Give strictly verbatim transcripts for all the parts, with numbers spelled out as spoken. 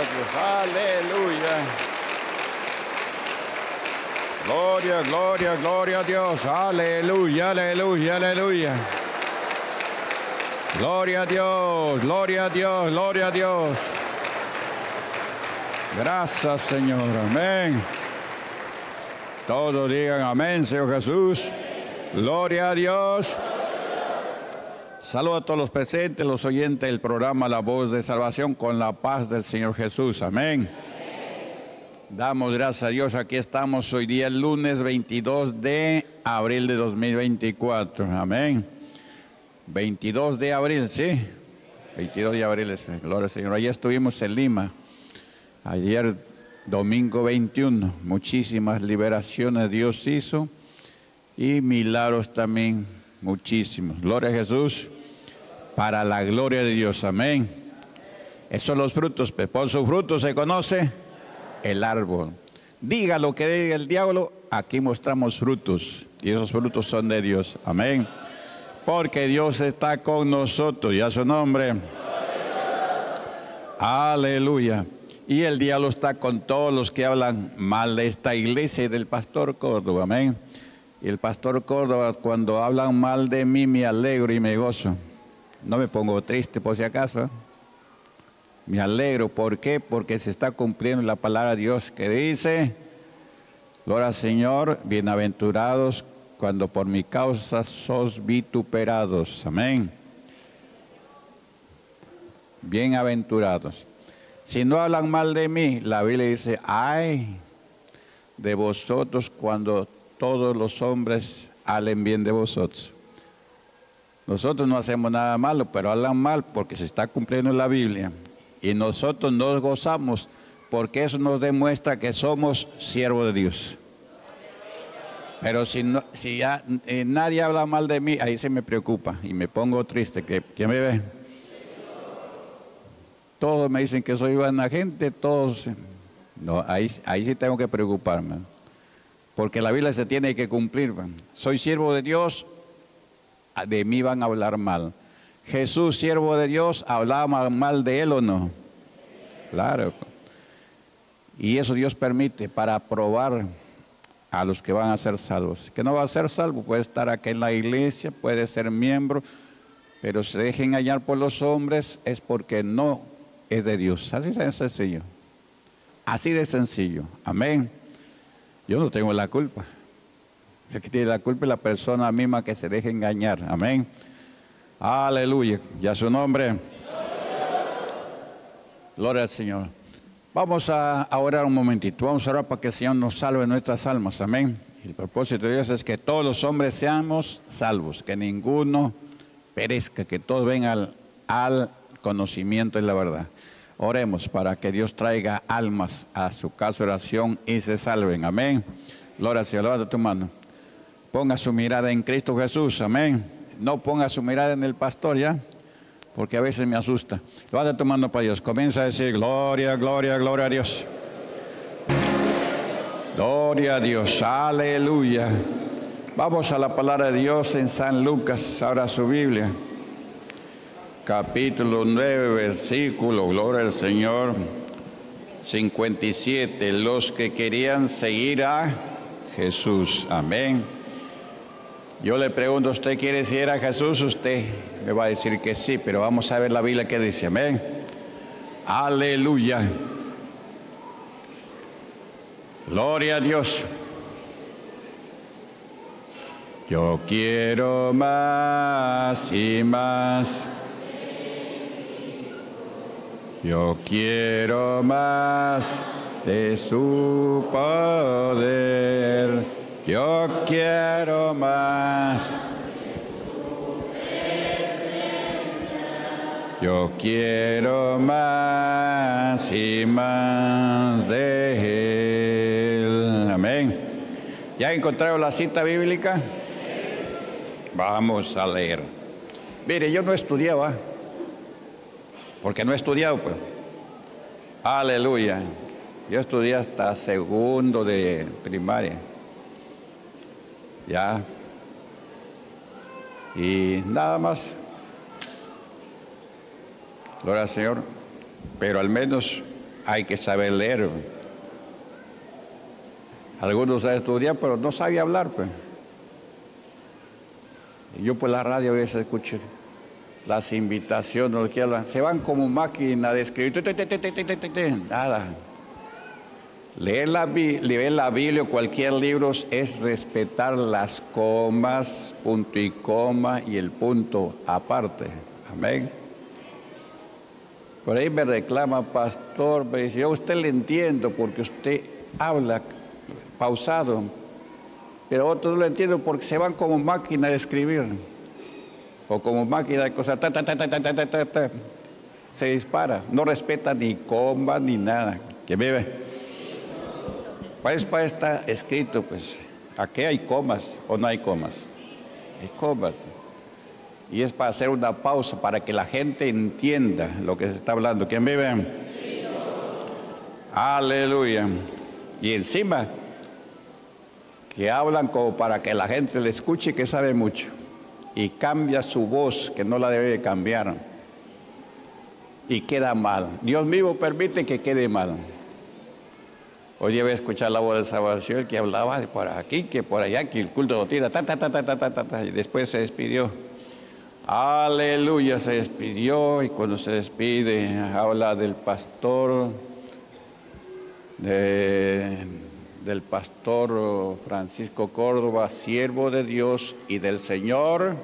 gloria a Dios, aleluya. Gloria, gloria, gloria a Dios, aleluya, aleluya, aleluya. Gloria a Dios, gloria a Dios, gloria a Dios. Gracias, Señor, amén. Todos digan amén, Señor Jesús. Gloria a Dios. Saludo a todos los presentes, los oyentes del programa La Voz de Salvación, con la paz del Señor Jesús. Amén. Damos gracias a Dios, aquí estamos hoy día, el lunes veintidós de abril de dos mil veinticuatro. Amén. veintidós de abril, ¿sí? veintidós de abril, gloria al Señor. Ayer estuvimos en Lima, ayer domingo veintiuno, muchísimas liberaciones Dios hizo y milagros también, muchísimos. Gloria a Jesús, para la gloria de Dios, amén. Esos son los frutos, pues, por sus frutos se conoce el árbol. Diga lo que diga el diablo, aquí mostramos frutos y esos frutos son de Dios, amén. Porque Dios está con nosotros y a su nombre. Aleluya. Y el diablo está con todos los que hablan mal de esta iglesia y del pastor Córdova. Amén. Y el pastor Córdova, cuando hablan mal de mí, me alegro y me gozo. No me pongo triste por si acaso. Me alegro. ¿Por qué? Porque se está cumpliendo la palabra de Dios que dice: gloria al Señor, bienaventurados cuando por mi causa sos vituperados. Amén. Bienaventurados. Si no hablan mal de mí, la Biblia dice: ay de vosotros cuando todos los hombres hablen bien de vosotros. Nosotros no hacemos nada malo, pero hablan mal porque se está cumpliendo la Biblia. Y nosotros nos gozamos porque eso nos demuestra que somos siervos de Dios. Pero si, no, si ya, eh, nadie habla mal de mí, ahí se me preocupa y me pongo triste. ¿Qué, ¿Quién me ve? Todos me dicen que soy buena gente, todos. No, ahí, ahí sí tengo que preocuparme. Porque la Biblia se tiene que cumplir. Soy siervo de Dios, de mí van a hablar mal. Jesús, siervo de Dios, ¿hablaba mal de él o no? Claro. Y eso Dios permite para probar a los que van a ser salvos. Que no va a ser salvo, puede estar aquí en la iglesia, puede ser miembro, pero se deje engañar por los hombres, es porque no es de Dios. Así de sencillo. Así de sencillo. Amén. Yo no tengo la culpa. El que tiene la culpa es la persona misma que se deje engañar. Amén. Aleluya. Y a su nombre. Gloria al Señor. Vamos a orar un momentito, vamos a orar para que el Señor nos salve nuestras almas, amén. El propósito de Dios es que todos los hombres seamos salvos, que ninguno perezca, que todos vengan al, al conocimiento de la verdad. Oremos para que Dios traiga almas a su casa de oración y se salven, amén. Gloria al Señor, levanta tu mano. Ponga su mirada en Cristo Jesús, amén. No ponga su mirada en el pastor, ¿ya? Porque a veces me asusta. Levanta tu mano para Dios. Comienza a decir: gloria, gloria, gloria a Dios. Gloria a Dios. Aleluya. Vamos a la palabra de Dios en San Lucas. Ahora su Biblia. Capítulo nueve, versículo, gloria al Señor, cincuenta y siete. Los que querían seguir a Jesús. Amén. Yo le pregunto, ¿usted quiere seguir a Jesús? Usted me va a decir que sí, pero vamos a ver la Biblia que dice, amén. Aleluya. Gloria a Dios. Yo quiero más y más. Yo quiero más de su poder. Yo quiero más. Yo quiero más y más de él. Amén. ¿Ya encontraron la cita bíblica? Vamos a leer. Mire, yo no estudiaba. Porque no he estudiado, pues. Aleluya. Yo estudié hasta segundo de primaria. Ya, y nada más, gloria al Señor, pero al menos hay que saber leer. Algunos saben estudiar, pero no saben hablar, pues. Y yo por la radio a veces escucho las invitaciones, los que hablan, se van como máquina de escribir, nada. Leer la, leer la Biblia o cualquier libro es respetar las comas, punto y coma y el punto aparte. Amén. Por ahí me reclama, pastor, me dice, yo a usted le entiendo porque usted habla pausado, pero otros no lo entienden porque se van como máquina de escribir o como máquina de cosas, ta, ta, ta, ta, ta, ta, ta, ta. Se dispara, no respeta ni coma ni nada. Que vive. Para eso está escrito, pues, aquí hay comas o no hay comas. Hay comas. Y es para hacer una pausa, para que la gente entienda lo que se está hablando. ¿Quién vive? Cristo. Aleluya. Y encima, que hablan como para que la gente le escuche, que sabe mucho. Y cambia su voz, que no la debe de cambiar. Y queda mal. Dios mismo permite que quede mal. Hoy día voy a escuchar La Voz de Salvación, que hablaba de por aquí, que por allá, que el culto lo tira, ta, ta, ta, ta, ta, ta, ta, y después se despidió. Aleluya, se despidió, y cuando se despide, habla del pastor, de, del pastor Francisco Córdova, siervo de Dios y del Señor.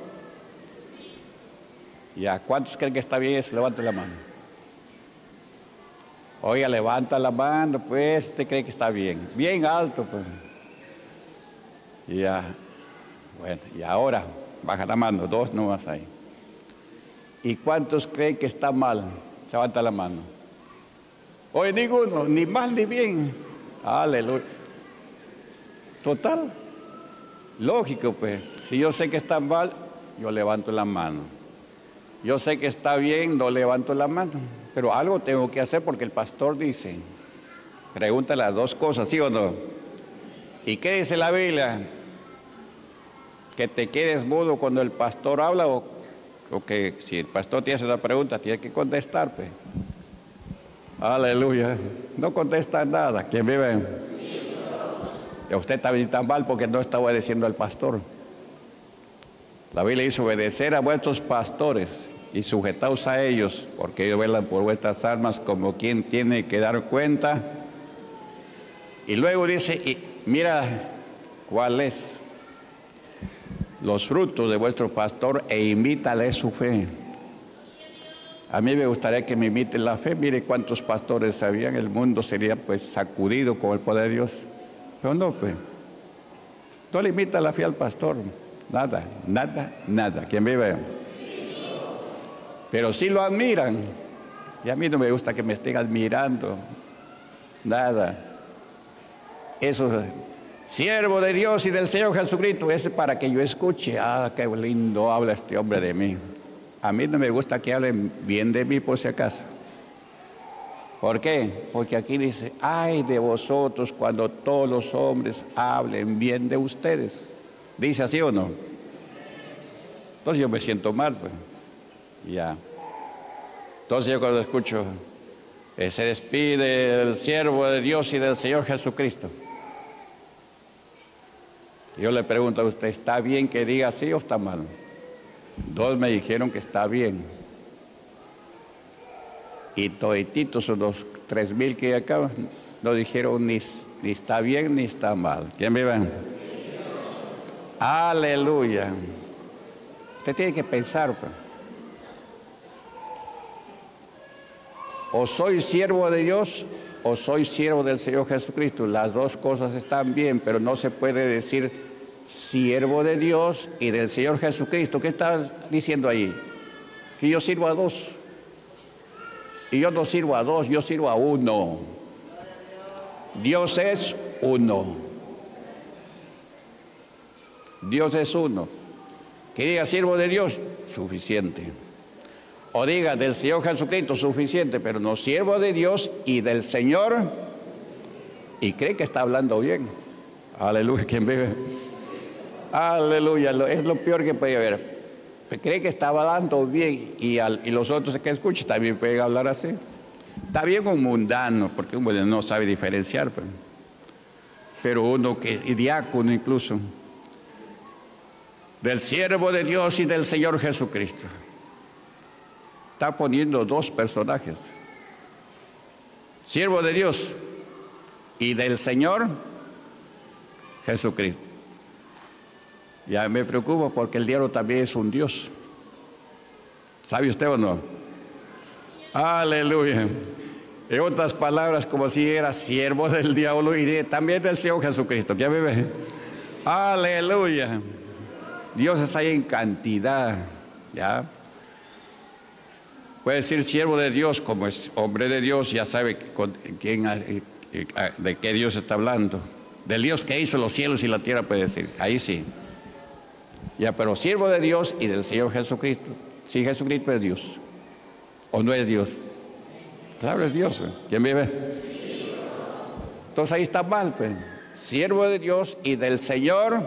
¿Y a cuántos creen que está bien eso? Levante la mano. Oiga, levanta la mano, pues, usted cree que está bien. Bien alto, pues. Y ya. Bueno, y ahora, baja la mano, dos nomás ahí. ¿Y cuántos creen que está mal? Levanta la mano. Oye, ninguno, ni mal ni bien. Aleluya. Total. Lógico, pues. Si yo sé que está mal, yo levanto la mano. Yo sé que está bien, no levanto la mano. Pero algo tengo que hacer porque el pastor dice, pregunta las dos cosas, ¿sí o no? ¿Y qué dice la Biblia? ¿Que te quedes mudo cuando el pastor habla o, o que si el pastor te hace la pregunta, tienes que contestar, pues? Aleluya. No contesta nada. ¿Quién vive? Y usted está bien tan mal porque no está obedeciendo al pastor. La Biblia dice, obedecer a vuestros pastores y sujetaos a ellos, porque ellos velan por vuestras almas como quien tiene que dar cuenta. Y luego dice, y mira cuál es los frutos de vuestro pastor e imítale su fe. A mí me gustaría que me imiten la fe. Mire cuántos pastores había, el mundo sería pues sacudido con el poder de Dios. Pero no, pues, no le imita la fe al pastor. Nada, nada, nada. ¿Quién vive? Pero sí lo admiran. Y a mí no me gusta que me estén admirando. Nada. Eso, siervo de Dios y del Señor Jesucristo, ese para que yo escuche. Ah, qué lindo habla este hombre de mí. A mí no me gusta que hablen bien de mí por si acaso. ¿Por qué? Porque aquí dice, ay de vosotros cuando todos los hombres hablen bien de ustedes. ¿Dice así o no? Entonces yo me siento mal, pues. Ya. Entonces yo cuando escucho, eh, se despide el siervo de Dios y del Señor Jesucristo. Yo le pregunto a usted, ¿está bien que diga así o está mal? Dos me dijeron que está bien. Y todititos, los tres mil que acá, no dijeron ni, ni está bien ni está mal. ¿Quién vive? Aleluya. Usted tiene que pensar, pues. O soy siervo de Dios o soy siervo del Señor Jesucristo. Las dos cosas están bien, pero no se puede decir siervo de Dios y del Señor Jesucristo. ¿Qué está diciendo ahí? Que yo sirvo a dos. Y yo no sirvo a dos, yo sirvo a uno. Dios es uno. Dios es uno. Que diga siervo de Dios, suficiente. O diga del Señor Jesucristo, suficiente, pero no siervo de Dios y del Señor. Y cree que está hablando bien. Aleluya, quien vive. Aleluya, es lo peor que puede haber. Cree que estaba hablando bien y, al, y los otros que escuchan también pueden hablar así. Está bien un mundano, porque uno no sabe diferenciar, pero, pero uno que es diácono incluso, del siervo de Dios y del Señor Jesucristo. Está poniendo dos personajes, siervo de Dios y del Señor Jesucristo. Ya me preocupo porque el diablo también es un Dios. ¿Sabe usted o no? Aleluya. En otras palabras, como si era siervo del diablo y de, también del Señor Jesucristo. Ya me ve. Aleluya. Dios es ahí en cantidad. Ya. Puede decir siervo de Dios, como es hombre de Dios, ya sabe con, quién, de qué Dios está hablando. Del Dios que hizo los cielos y la tierra, puede decir. Ahí sí. Ya, pero siervo de Dios y del Señor Jesucristo. Sí, Jesucristo es Dios. ¿O no es Dios? Claro, es Dios. ¿Quién vive? Entonces ahí está mal, pues. Siervo de Dios y del Señor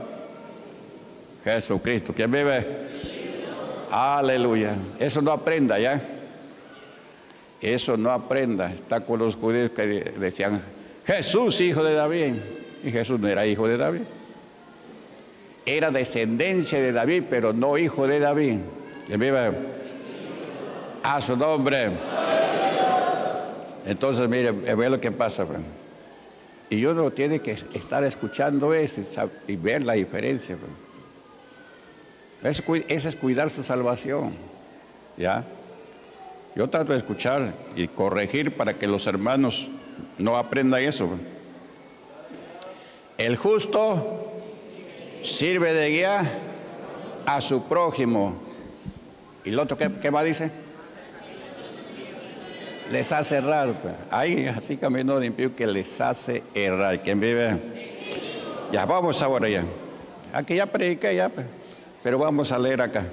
Jesucristo. ¿Quién vive? Aleluya. Eso no aprenda, ¿ya? Eso no aprenda. Está con los judíos que decían, Jesús, hijo de David. Y Jesús no era hijo de David. Era descendencia de David, pero no hijo de David. ¿Quién vive? A su nombre. Entonces, mire, ve lo que pasa. Bro. Y uno tiene que estar escuchando eso y ver la diferencia. Eso es cuidar su salvación. ¿Ya? Yo trato de escuchar y corregir para que los hermanos no aprendan eso. Bro. El justo sirve de guía a su prójimo. ¿Y el otro qué, qué más dice? Les hace errar. Ahí así caminó limpio que les hace errar. ¿Quién vive? Ya, vamos ahora ya. Aquí ya prediqué ya, pero vamos a leer acá.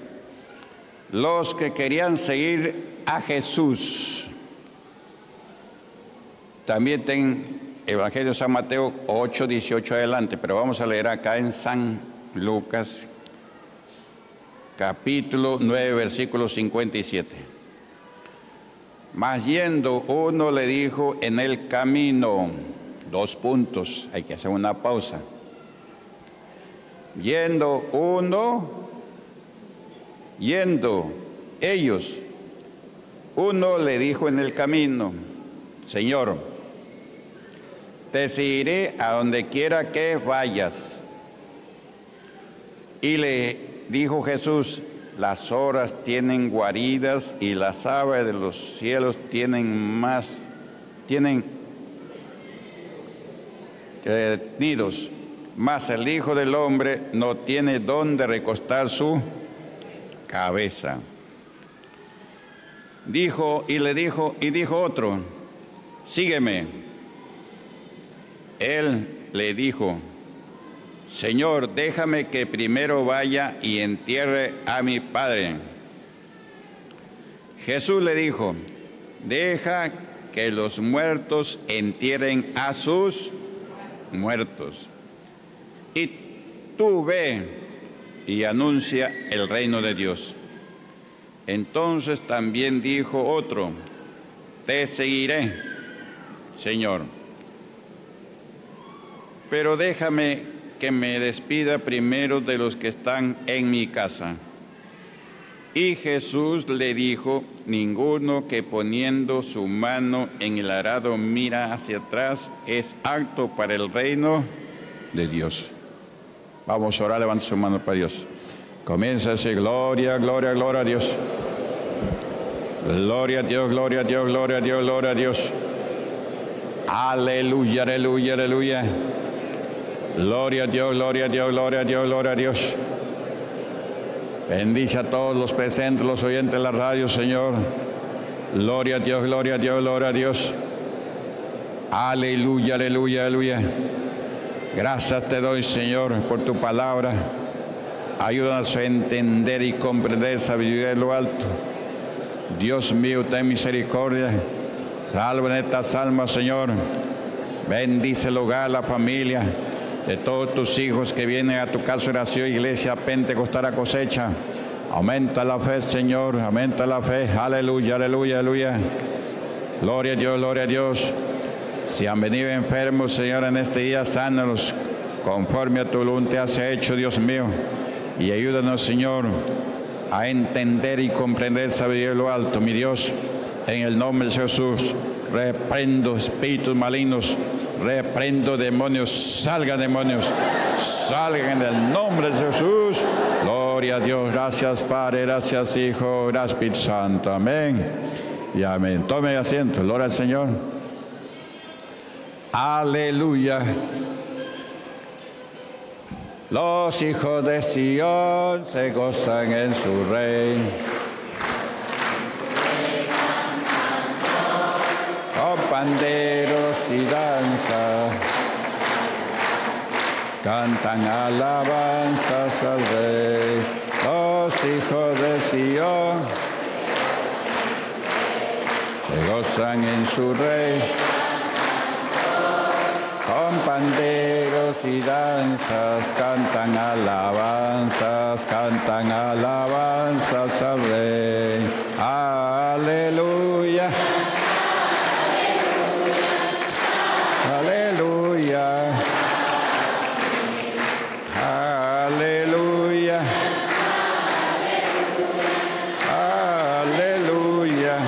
Los que querían seguir a Jesús. También ten Evangelio de San Mateo ocho, dieciocho adelante, pero vamos a leer acá en San Lucas, capítulo nueve, versículo cincuenta y siete. Mas yendo, uno le dijo en el camino, dos puntos, hay que hacer una pausa. Yendo uno, yendo ellos, uno le dijo en el camino, Señor, te seguiré a donde quiera que vayas. Y le dijo Jesús, las zorras tienen guaridas y las aves de los cielos tienen más, tienen eh, nidos. Mas el Hijo del Hombre no tiene dónde recostar su cabeza. Dijo y le dijo, y dijo otro, sígueme. Él le dijo, Señor, déjame que primero vaya y entierre a mi padre. Jesús le dijo, deja que los muertos entierren a sus muertos. Y tú ve y anuncia el reino de Dios. Entonces también dijo otro, te seguiré, Señor. Pero déjame que me despida primero de los que están en mi casa. Y Jesús le dijo, ninguno que poniendo su mano en el arado mira hacia atrás es apto para el reino de Dios. Vamos a orar, levanta su mano para Dios. Comienza a decir, gloria, gloria, gloria a Dios. Gloria a Dios, gloria a Dios, gloria a Dios, gloria a Dios. Aleluya, aleluya, aleluya. Gloria a Dios, gloria a Dios, gloria a Dios, gloria a Dios. Bendice a todos los presentes, los oyentes de la radio, Señor. Gloria a Dios, gloria a Dios, gloria a Dios. Aleluya, aleluya, aleluya. Gracias te doy, Señor, por tu palabra. Ayúdanos a entender y comprender sabiduría de lo alto. Dios mío, ten misericordia. Salva estas almas, Señor. Bendice el hogar, la familia de todos tus hijos que vienen a tu casa oración, Iglesia Pentecostal la Cosecha. Aumenta la fe, Señor, aumenta la fe. Aleluya, aleluya, aleluya. Gloria a Dios, gloria a Dios. Si han venido enfermos, Señor, en este día, sánalos conforme a tu voluntad se ha hecho, Dios mío. Y ayúdanos, Señor, a entender y comprender, sabiduría de lo alto, mi Dios. En el nombre de Jesús, reprendo espíritus malignos, reprendo demonios, salgan demonios, salgan en el nombre de Jesús. Gloria a Dios, gracias Padre, gracias Hijo, gracias Espíritu Santo, amén. Y amén. Tome asiento, gloria al Señor. Aleluya. Los hijos de Sion se gozan en su Rey. Con panderos y danza, cantan alabanzas al Rey. Los hijos de Sion se gozan en su Rey. Con panderos y danzas, cantan alabanzas, cantan alabanzas al Rey. Aleluya. Aleluya. Aleluya. Aleluya.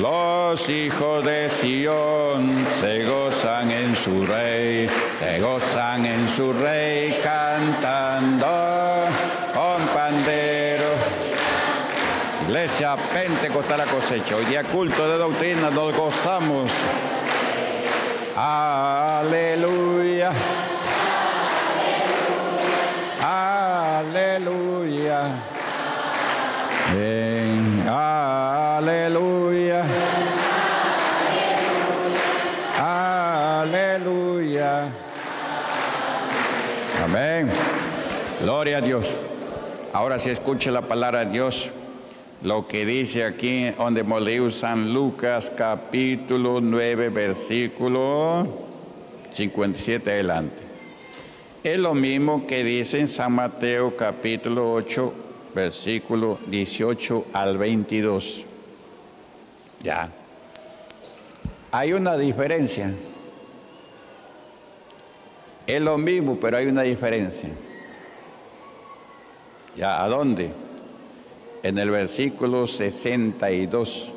Los hijos de Sion se gozan en su Rey, se gozan en su Rey cantando con pandero. Iglesia Pentecostal la Cosecha, hoy día culto de doctrina, nos gozamos. Aleluya. Aleluya. Bien. Aleluya. Aleluya. Amén. Gloria a Dios. Ahora sí escuche la palabra de Dios. Lo que dice aquí, donde hemos leído San Lucas, capítulo nueve, versículo cincuenta y siete adelante. Es lo mismo que dice en San Mateo, capítulo ocho, versículo dieciocho al veintidós. Ya. Hay una diferencia. Es lo mismo, pero hay una diferencia. Ya, ¿a dónde? En el versículo sesenta y dos.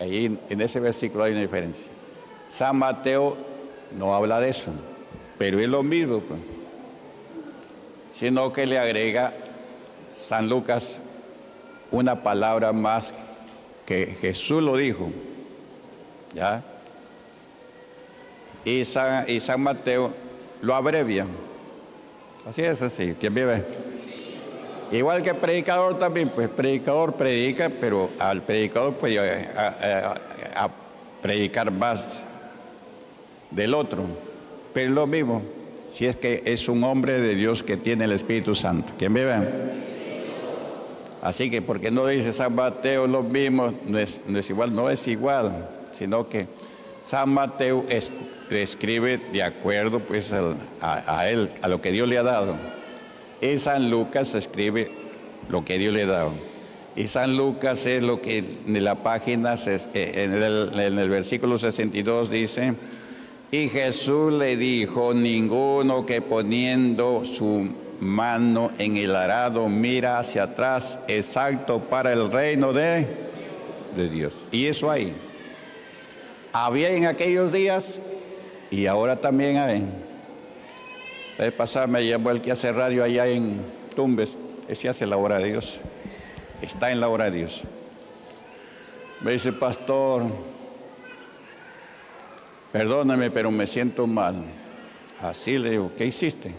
Ahí, en ese versículo hay una diferencia. San Mateo no habla de eso, pero es lo mismo, pues, sino que le agrega San Lucas una palabra más que Jesús lo dijo, ¿ya? Y San, y San Mateo lo abrevia. Así es, así. ¿Quién vive? Igual que predicador también, pues predicador predica, pero al predicador puede a, a, a predicar más del otro. Pero es lo mismo, si es que es un hombre de Dios que tiene el Espíritu Santo. ¿Quién vive? Así que, porque no dice San Mateo lo mismo, no es, no es igual, no es igual, sino que San Mateo es, escribe de acuerdo pues al, a, a él, a lo que Dios le ha dado. Y San Lucas escribe lo que Dios le ha dado. Y San Lucas es lo que en la página, en el, en el versículo sesenta y dos dice, y Jesús le dijo, ninguno que poniendo su mano en el arado mira hacia atrás, es apto para el reino de, de Dios. Y eso hay. Había en aquellos días y ahora también hay. La vez pasada me llamó el que hace radio allá en Tumbes. Ese hace la obra de Dios. Está en la obra de Dios. Me dice, pastor, perdóname, pero me siento mal. Así le digo, ¿qué hiciste?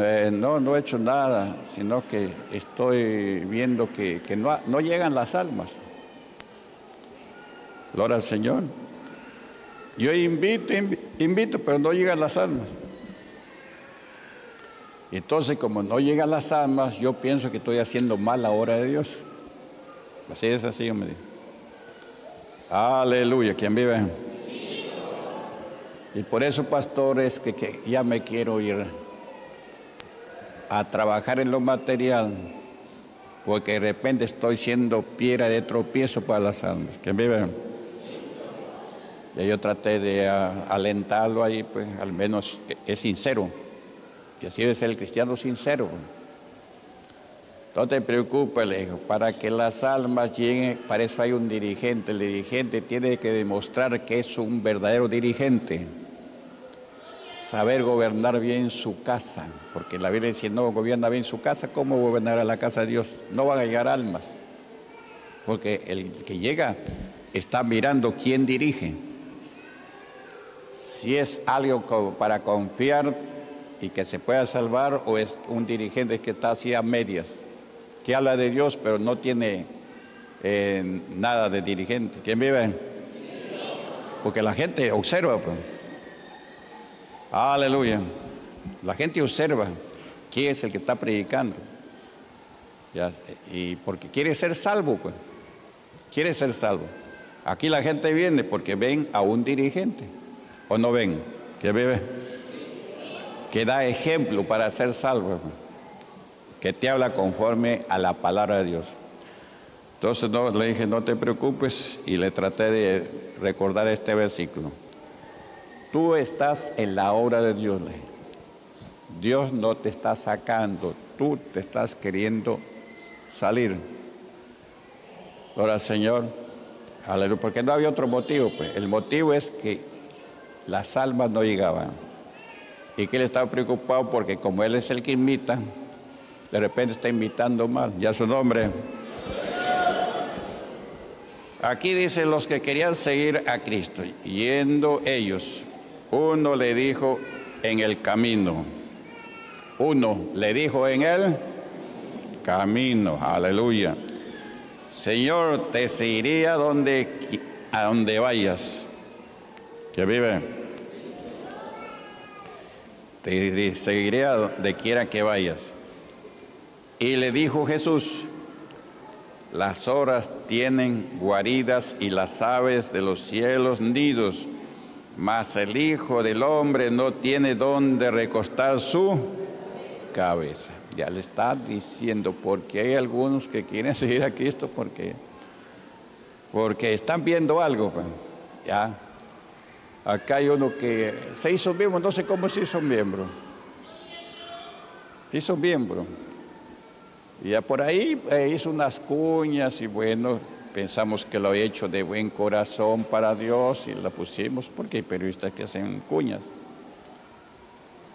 Eh, no, no he hecho nada, sino que estoy viendo que, que no, no llegan las almas. Gloria al Señor. Yo invito, invito, pero no llegan las almas. Entonces, como no llegan las almas, yo pienso que estoy haciendo mal la obra de Dios. Así es, así yo me digo. Aleluya, ¿quién vive? Y por eso, pastores, que, que ya me quiero ir. a trabajar en lo material, porque de repente estoy siendo piedra de tropiezo para las almas. ¿Que me ven? Y yo traté de a, alentarlo ahí, pues al menos es sincero, que así es el cristiano sincero. No te preocupes, le digo, para que las almas lleguen, para eso hay un dirigente. El dirigente tiene que demostrar que es un verdadero dirigente. Saber gobernar bien su casa, porque la Biblia dice, si no gobierna bien su casa, ¿cómo gobernará la casa de Dios? No van a llegar almas, porque el que llega está mirando quién dirige. Si es algo para confiar y que se pueda salvar, o es un dirigente que está así a medias, que habla de Dios, pero no tiene eh, nada de dirigente. ¿Quién vive? Porque la gente observa. Pues. Aleluya. La gente observa quién es el que está predicando. Ya, y porque quiere ser salvo, pues. Quiere ser salvo. Aquí la gente viene porque ven a un dirigente. ¿O no ven? ¿Quién vive? Que da ejemplo para ser salvo. Pues. Que te habla conforme a la palabra de Dios. Entonces no, le dije, no te preocupes, y le traté de recordar este versículo. Tú estás en la obra de Dios. Dios no te está sacando, tú te estás queriendo salir. Ahora, Señor, aleluya, porque no había otro motivo, pues. El motivo es que las almas no llegaban. Y que él estaba preocupado porque como él es el que invita, de repente está invitando mal, ya su nombre. Aquí dice, los que querían seguir a Cristo, yendo ellos, uno le dijo en el camino. Uno le dijo en el camino, aleluya. Señor, te seguiría donde, a donde vayas. Que vive. Te seguiré a donde quiera que vayas. Y le dijo Jesús, las horas tienen guaridas y las aves de los cielos nidos, mas el Hijo del Hombre no tiene dónde recostar su cabeza. Ya le está diciendo, porque hay algunos que quieren seguir a Cristo porque, porque están viendo algo. Ya. Acá hay uno que se hizo miembro, no sé cómo se hizo miembro. Se hizo miembro. Y ya por ahí eh, hizo unas cuñas y bueno, pensamos que lo había hecho de buen corazón para Dios y la pusimos, porque hay periodistas que hacen cuñas.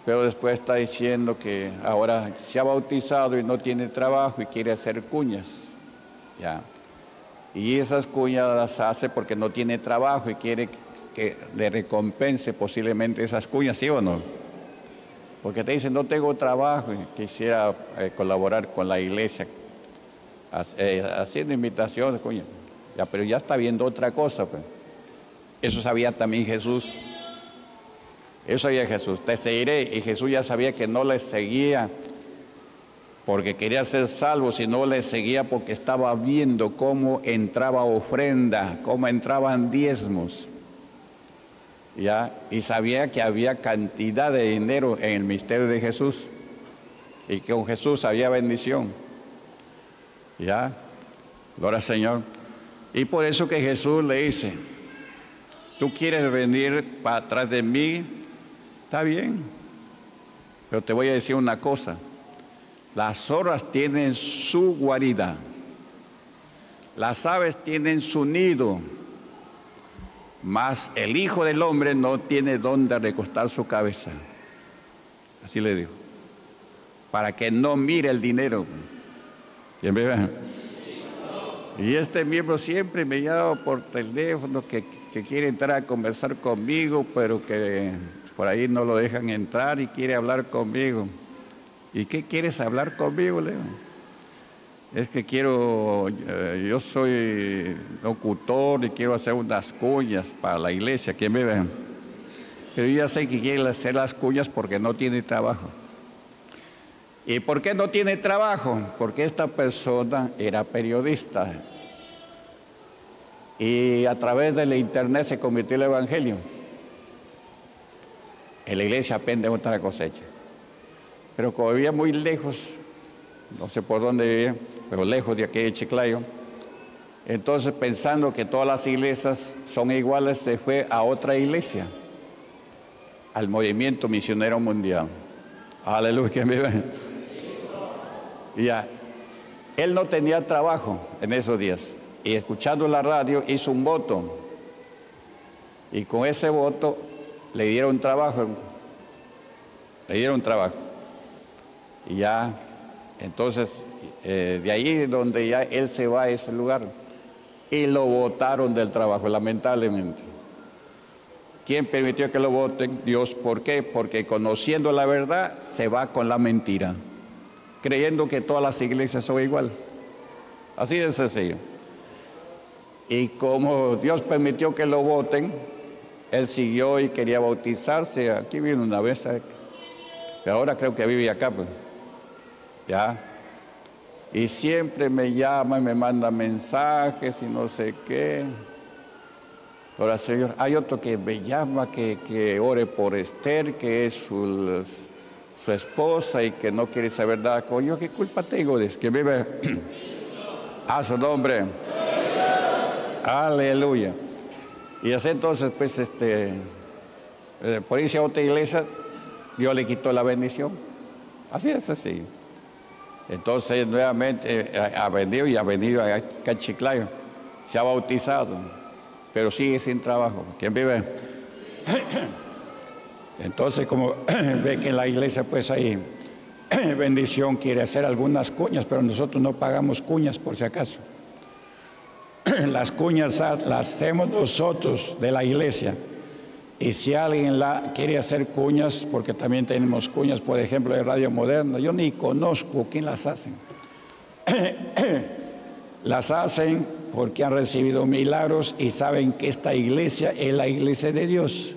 Pero después está diciendo que ahora se ha bautizado y no tiene trabajo y quiere hacer cuñas. Ya. Y esas cuñas las hace porque no tiene trabajo y quiere que le recompense posiblemente esas cuñas, ¿sí o no? Porque te dicen, no tengo trabajo, quisiera eh, colaborar con la iglesia, as, eh, haciendo invitaciones, coño. Ya, pero ya está viendo otra cosa, pues. Eso sabía también Jesús. Eso sabía Jesús, te seguiré. Y Jesús ya sabía que no le seguía porque quería ser salvo, sino le seguía porque estaba viendo cómo entraba ofrenda, cómo entraban diezmos. Ya, y sabía que había cantidad de dinero en el misterio de Jesús y que con Jesús había bendición. Ya, gloria al Señor. Y por eso que Jesús le dice, tú quieres venir para atrás de mí, está bien, pero te voy a decir una cosa, las zorras tienen su guarida, las aves tienen su nido, mas el Hijo del Hombre no tiene dónde recostar su cabeza. Así le dijo. Para que no mire el dinero. ¿Quién me ve? Y este miembro siempre me llama por teléfono que, que quiere entrar a conversar conmigo, pero que por ahí no lo dejan entrar y quiere hablar conmigo. ¿Y qué quieres hablar conmigo, Leo? Es que quiero, yo soy locutor y quiero hacer unas cuñas para la iglesia, ¿quién me ve? Pero yo ya sé que quiere hacer las cuñas porque no tiene trabajo. ¿Y por qué no tiene trabajo? Porque esta persona era periodista y a través del internet se convirtió el evangelio en la Iglesia Pentecostal la Cosecha. pero como vivía muy lejos, no sé por dónde vivía, pero lejos de aquí de Chiclayo, entonces pensando que todas las iglesias son iguales, se fue a otra iglesia, al Movimiento Misionero Mundial. Aleluya. Y ya, él no tenía trabajo en esos días, y escuchando la radio hizo un voto, y con ese voto le dieron trabajo, le dieron trabajo. Y ya, entonces, eh, de ahí es donde ya él se va a ese lugar, y lo votaron del trabajo, lamentablemente. ¿Quién permitió que lo voten? Dios. ¿Por qué? Porque conociendo la verdad, se va con la mentira, creyendo que todas las iglesias son igual. Así de sencillo. Y como Dios permitió que lo voten, él siguió y quería bautizarse. Aquí vino una vez, pero ahora creo que vive acá, pues. Ya. Y siempre me llama y me manda mensajes y no sé qué. Ahora, Señor, hay otro que me llama que, que ore por Esther, que es su, su esposa y que no quiere saber nada con yo. ¿Qué culpa tengo? Dice que vive a su nombre. Aleluya. Y así entonces, pues, este, eh, por irse a otra iglesia, Dios le quitó la bendición. Así es, así. Entonces, nuevamente, eh, ha venido y ha venido a Chiclayo. Se ha bautizado, pero sigue sin trabajo. ¿Quién vive? Entonces, como ve que en la iglesia, pues, hay bendición, quiere hacer algunas cuñas, pero nosotros no pagamos cuñas, por si acaso. Las cuñas las hacemos nosotros de la iglesia, y si alguien la quiere hacer cuñas, porque también tenemos cuñas, por ejemplo, de Radio Moderna, yo ni conozco quién las hacen. Las hacen porque han recibido milagros y saben que esta iglesia es la iglesia de Dios,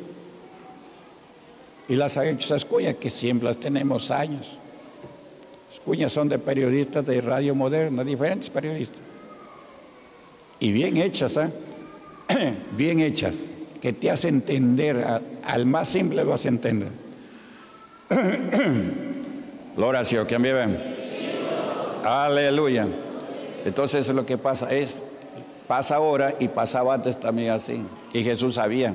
y las han hecho esas cuñas, que siempre las tenemos años. Las cuñas son de periodistas de Radio Moderna, diferentes periodistas. Y bien hechas, ¿eh? Bien hechas, que te hace entender, a, al más simple vas a entender. Gloria a Dios, ¿quién vive? Aleluya. Entonces eso es lo que pasa, es, pasa ahora y pasaba antes también así. Y Jesús sabía,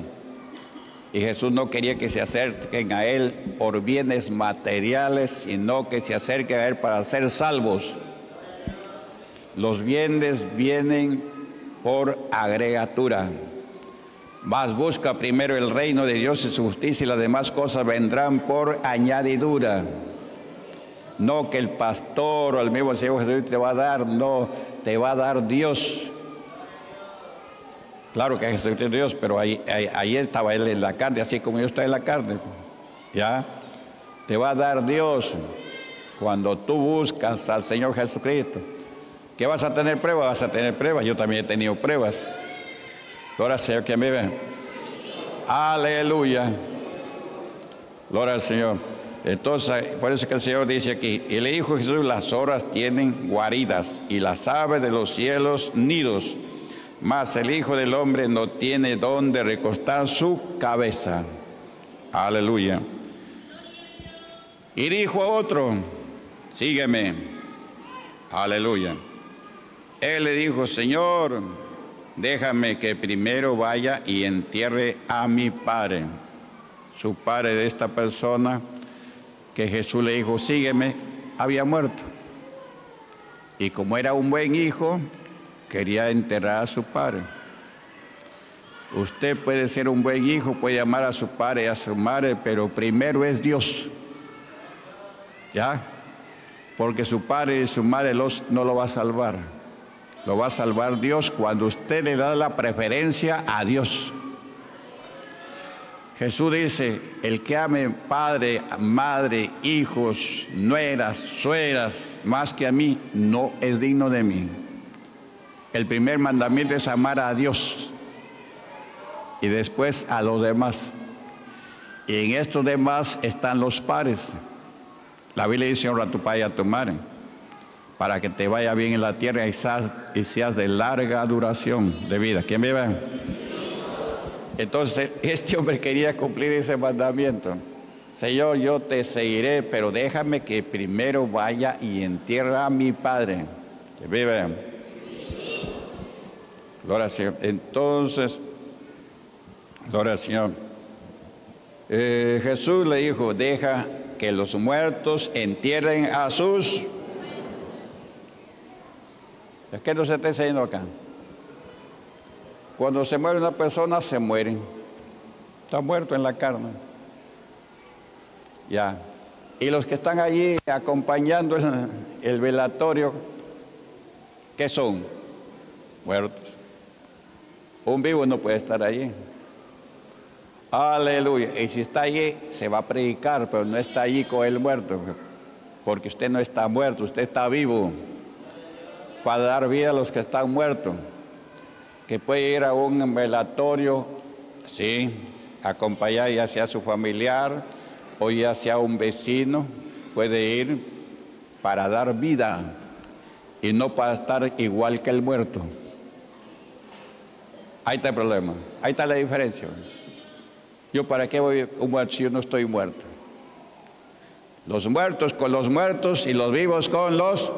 y Jesús no quería que se acerquen a Él por bienes materiales, sino que se acerquen a Él para ser salvos. Los bienes vienen por agregatura. Mas busca primero el reino de Dios y su justicia, y las demás cosas vendrán por añadidura. No que el pastor o el mismo Señor Jesús te va a dar, no, te va a dar Dios. Claro que Jesús es Dios, pero ahí, ahí, ahí estaba Él en la carne, así como yo estoy en la carne. ¿Ya? Te va a dar Dios. Cuando tú buscas al Señor Jesucristo, ¿qué vas a tener pruebas? Vas a tener pruebas. Yo también he tenido pruebas. Gloria al Señor, ¿quién vive? Aleluya. Gloria al Señor. Entonces, por eso que el Señor dice aquí, y le dijo Jesús, las zorras tienen guaridas, y las aves de los cielos nidos, mas el Hijo del Hombre no tiene dónde recostar su cabeza. Aleluya. Y dijo a otro, sígueme. Aleluya. Él le dijo, Señor, déjame que primero vaya y entierre a mi padre. Su padre de esta persona, que Jesús le dijo, sígueme, había muerto. Y como era un buen hijo, quería enterrar a su padre. Usted puede ser un buen hijo, puede amar a su padre y a su madre, pero primero es Dios. ¿Ya? Porque su padre y su madre los, no lo va a salvar. Lo va a salvar Dios cuando usted le da la preferencia a Dios. Jesús dice, el que ame padre, madre, hijos, nueras, suegras, más que a mí, no es digno de mí. El primer mandamiento es amar a Dios y después a los demás. Y en estos demás están los padres. La Biblia dice, honra a tu padre y a tu madre, para que te vaya bien en la tierra y seas, y seas de larga duración de vida. ¿Quién vive? Entonces, este hombre quería cumplir ese mandamiento. Señor, yo te seguiré, pero déjame que primero vaya y entierre a mi padre, que vive. Gloria al Señor. Entonces, gloria al Señor. Eh, Jesús le dijo, deja que los muertos entierren a sus. ¿Qué nos está enseñando acá? Cuando se muere una persona, se muere. Está muerto en la carne. Ya. Y los que están allí acompañando el, el velatorio, ¿qué son? Muertos. Un vivo no puede estar allí. Aleluya. Y si está allí, se va a predicar, pero no está allí con el muerto. Porque usted no está muerto, usted está vivo. Para dar vida a los que están muertos. Que puede ir a un velatorio, sí, acompañar ya sea a su familiar o ya sea un vecino, puede ir para dar vida y no para estar igual que el muerto. Ahí está el problema, ahí está la diferencia. Yo para qué voy a un muerto si yo no estoy muerto. Los muertos con los muertos y los vivos con los.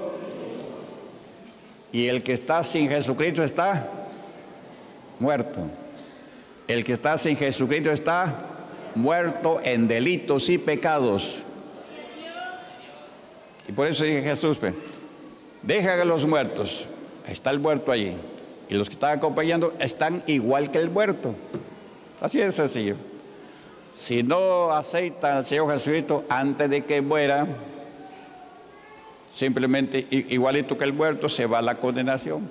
Y el que está sin Jesucristo está muerto. El que está sin Jesucristo está muerto en delitos y pecados. Y por eso dije Jesús, pues, deja a los muertos. Está el muerto allí. Y los que están acompañando están igual que el muerto. Así de sencillo. Si no aceptan al Señor Jesucristo antes de que muera, simplemente igualito que el muerto, se va a la condenación.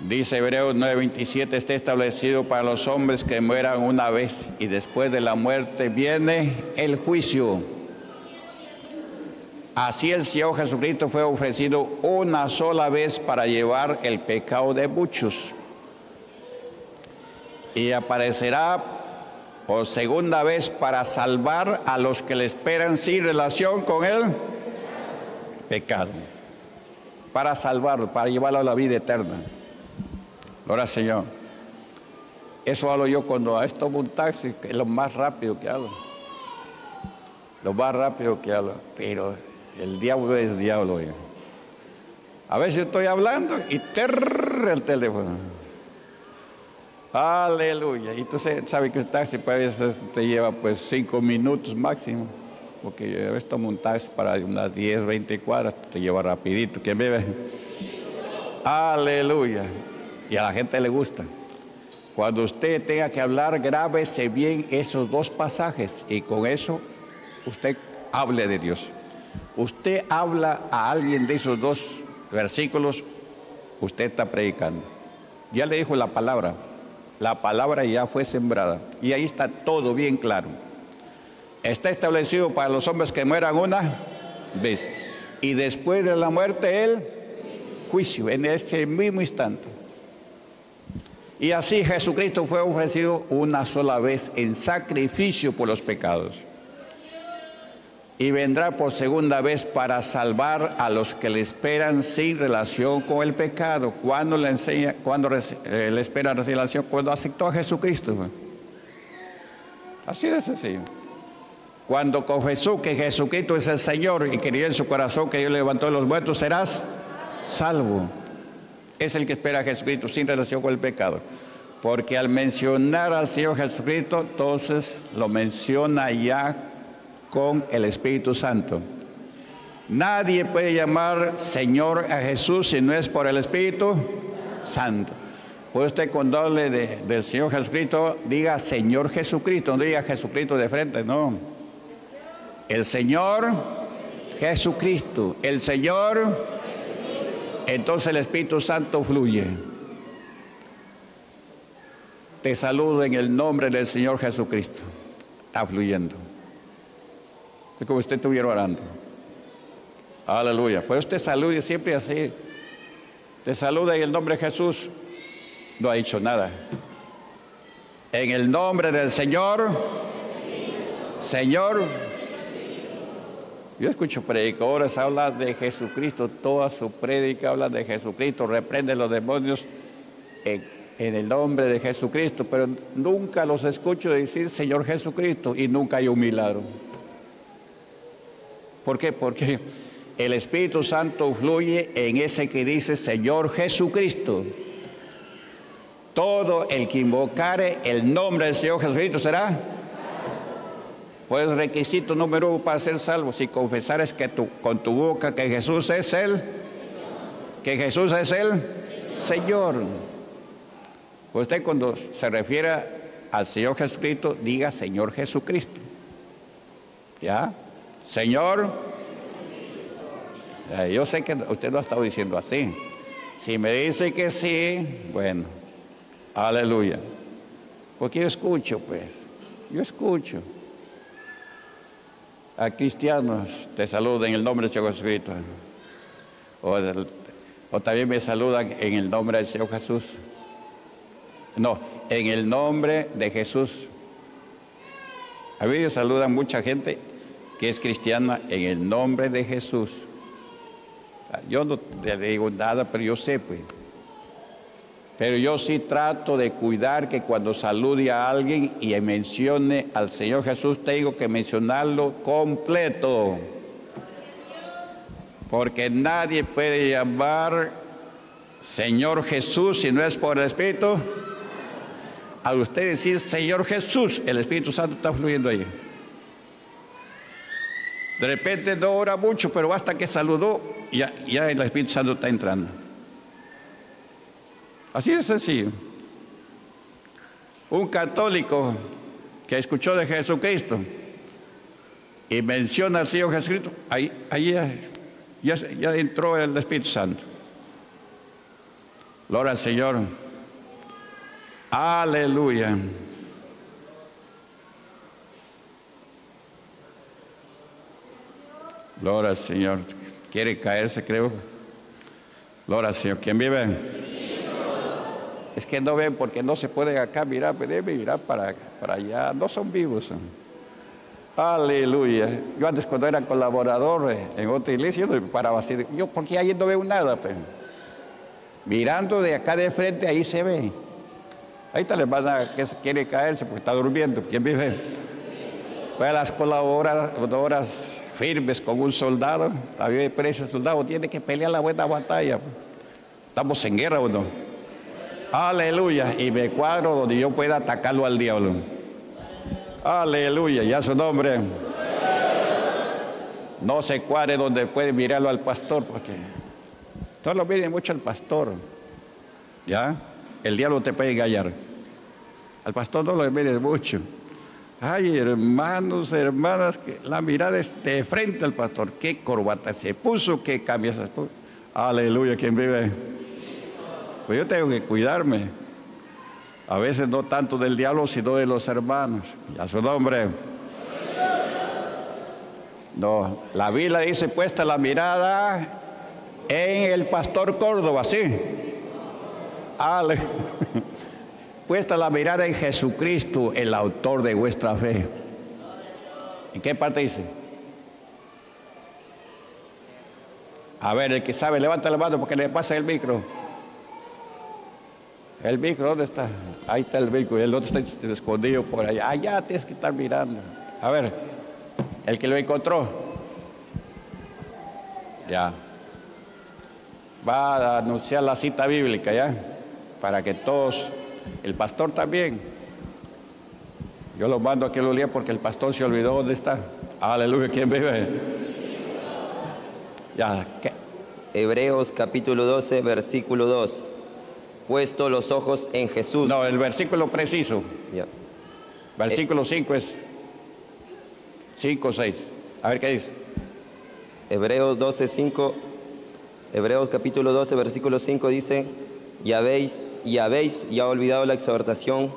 Dice Hebreos nueve veintisiete, está establecido para los hombres que mueran una vez y después de la muerte viene el juicio. Así el Señor Jesucristo fue ofrecido una sola vez para llevar el pecado de muchos. Y aparecerá por segunda vez para salvar a los que le esperan sin relación con el pecado. Para salvarlo, para llevarlo a la vida eterna. Ahora, Señor, eso hablo yo cuando esto es un taxi, que es lo más rápido que hablo. Lo más rápido que hablo. Pero el diablo es el diablo. Ya. A veces estoy hablando y terrr el teléfono. Aleluya. Y tú sabes que el taxi a veces te lleva pues cinco minutos máximo. Porque a veces tomo un taxi para unas diez, veinte cuadras, te lleva rapidito. ¿Quién vive? Aleluya. Y a la gente le gusta. Cuando usted tenga que hablar, grábese bien esos dos pasajes. Y con eso, usted hable de Dios. Usted habla a alguien de esos dos versículos, usted está predicando. Ya le dijo la palabra. La palabra ya fue sembrada. Y ahí está todo bien claro. Está establecido para los hombres que mueran una vez. Y después de la muerte, el juicio. En ese mismo instante. Y así Jesucristo fue ofrecido una sola vez en sacrificio por los pecados. Y vendrá por segunda vez para salvar a los que le esperan sin relación con el pecado. ¿Cuándo le, enseña, cuando le espera sin relación? Cuando aceptó a Jesucristo. Así de sencillo. Cuando confesó que Jesucristo es el Señor y creyó en su corazón que Dios levantó de los muertos, serás salvo. Es el que espera a Jesucristo sin relación con el pecado. Porque al mencionar al Señor Jesucristo, entonces lo menciona ya con el Espíritu Santo. Nadie puede llamar Señor a Jesús si no es por el Espíritu Santo. Puede usted cuando hable de, del Señor Jesucristo, diga Señor Jesucristo, no diga Jesucristo de frente, no. El Señor Jesucristo, el Señor. Entonces el Espíritu Santo fluye. Te saludo en el nombre del Señor Jesucristo. Está fluyendo. Es como si usted estuviera orando. Aleluya. Pues usted salude siempre así. Te saluda en el nombre de Jesús. No ha dicho nada. En el nombre del Señor. Señor. Yo escucho predicadores, habla de Jesucristo, toda su prédica habla de Jesucristo, reprende los demonios. En, en el nombre de Jesucristo, pero nunca los escucho decir Señor Jesucristo y nunca hay un milagro. ¿Por qué? Porque el Espíritu Santo fluye en ese que dice Señor Jesucristo. Todo el que invocare el nombre del Señor Jesucristo será. Pues requisito número uno para ser salvo, si confesares que tu, con tu boca que Jesús es el, que Jesús es el Señor. Usted cuando se refiera al Señor Jesucristo, diga Señor Jesucristo. ¿Ya? Señor. Eh, yo sé que usted lo ha estado diciendo así. Si me dice que sí, bueno, aleluya. Porque yo escucho, pues, yo escucho. A cristianos te saludan en el nombre del Señor Jesucristo. O, o también me saludan en el nombre del Señor Jesús. No, en el nombre de Jesús. A mí me saludan mucha gente que es cristiana en el nombre de Jesús. Yo no le digo nada, pero yo sé, pues. Pero yo sí trato de cuidar que cuando salude a alguien y mencione al Señor Jesús, tengo que mencionarlo completo. Porque nadie puede llamar Señor Jesús si no es por el Espíritu. Al usted decir Señor Jesús, el Espíritu Santo está fluyendo ahí. De repente no ora mucho, pero hasta que saludó, ya, ya el Espíritu Santo está entrando. Así de sencillo. Un católico que escuchó de Jesucristo y menciona al Señor Jesucristo, ahí, ahí ya, ya, ya entró el Espíritu Santo. Gloria al Señor. Aleluya. Gloria al Señor. Quiere caerse, creo. Gloria al Señor. ¿Quién vive? Es que no ven porque no se pueden acá mirar, pueden mirar para, para allá. No son vivos. Aleluya. Yo antes cuando era colaborador en otra iglesia, yo no me paraba así. Yo porque ahí no veo nada, pues. Mirando de acá de frente, ahí se ve. Ahí está la hermana que quiere caerse porque está durmiendo. ¿Quién vive? Pues las colaboradoras firmes con un soldado. También ese soldado tiene que pelear la buena batalla. ¿Estamos en guerra o no? Aleluya. Y me cuadro donde yo pueda atacarlo al diablo. Aleluya. Ya su nombre. No se cuadre donde puede mirarlo al pastor porque... No lo miren mucho al pastor, ¿ya? El diablo te puede engañar. Al pastor no lo miren mucho. Ay, hermanos, hermanas, que la mirada es de frente al pastor. Qué corbata se puso, qué camisa se puso. Aleluya, ¿quién vive? Pues yo tengo que cuidarme. A veces no tanto del diablo, sino de los hermanos. Y a su nombre. No, la Biblia dice puesta la mirada... en el pastor Córdova, sí. Ale. Puesta la mirada en Jesucristo, el autor de vuestra fe. ¿En qué parte dice? A ver, el que sabe, levanta la mano porque le pasa el micro. ¿El micro dónde está? Ahí está el micro, el otro está escondido por allá. Allá tienes que estar mirando. A ver, el que lo encontró. Ya. Va a anunciar la cita bíblica, ¿ya? Para que todos, el pastor también. Yo lo mando a que lo lea porque el pastor se olvidó dónde está. Aleluya, ¿quién vive? Ya. ¿Qué? Hebreos capítulo doce, versículo dos. Puesto los ojos en Jesús. No, el versículo preciso. Ya. Versículo cinco es. cinco, seis. A ver qué dice. Hebreos doce, cinco. Hebreos capítulo doce, versículo cinco dice, y habéis, y habéis ya olvidado la exhortación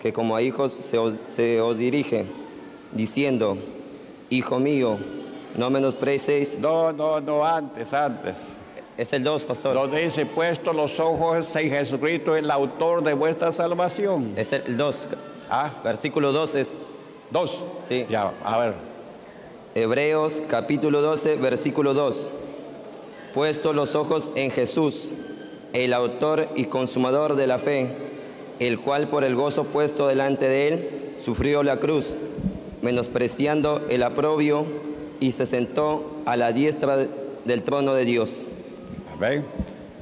que como a hijos se os, se os dirige, diciendo, hijo mío, no menosprecies. No, no, no, antes, antes. Es el dos, pastor. Donde dice, puesto los ojos en Jesucristo, el autor de vuestra salvación. Es el dos. Ah. Versículo dos es. ¿dos? Sí. Ya, a ver. Hebreos capítulo doce, versículo dos. Puesto los ojos en Jesús, el autor y consumador de la fe, el cual por el gozo puesto delante de él sufrió la cruz, menospreciando el oprobio, y se sentó a la diestra del trono de Dios. Amén.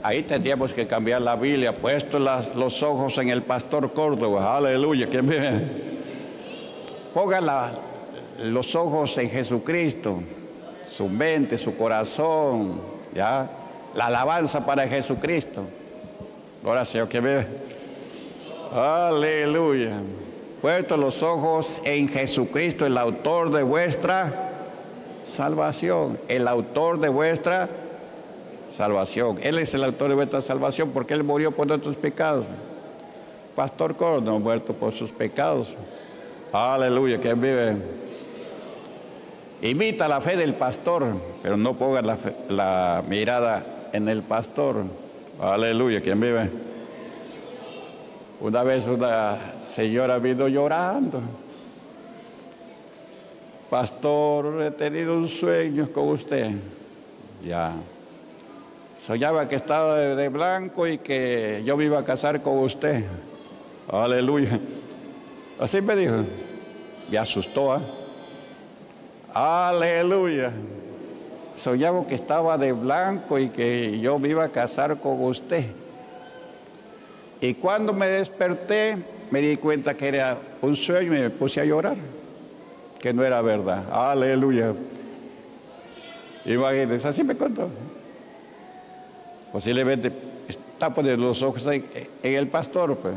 Ahí tendríamos que cambiar la Biblia, puesto las, los ojos en el pastor Córdova. Aleluya. Que me... Ponga la, los ojos en Jesucristo, su mente, su corazón, ¿ya? La alabanza para Jesucristo. Ahora, Señor, que me... Aleluya. Puesto los ojos en Jesucristo, el autor de vuestra salvación. El autor de vuestra salvación. Él es el autor de vuestra salvación porque Él murió por nuestros pecados. Pastor Córdova muerto por sus pecados. Aleluya, que vive. Imita la fe del pastor, pero no ponga la, fe, la mirada en el pastor. Aleluya, que vive. Una vez una señora vino llorando. Pastor, he tenido un sueño con usted. Ya. Soñaba que estaba de, de blanco y que yo me iba a casar con usted. Aleluya. Así me dijo. Me asustó, ¿eh? Aleluya. Soñaba que estaba de blanco y que yo me iba a casar con usted. Y cuando me desperté, me di cuenta que era un sueño y me puse a llorar. Que no era verdad. Aleluya. Imagínense, así me contó. Posiblemente está poniendo los ojos en, en el pastor, pues.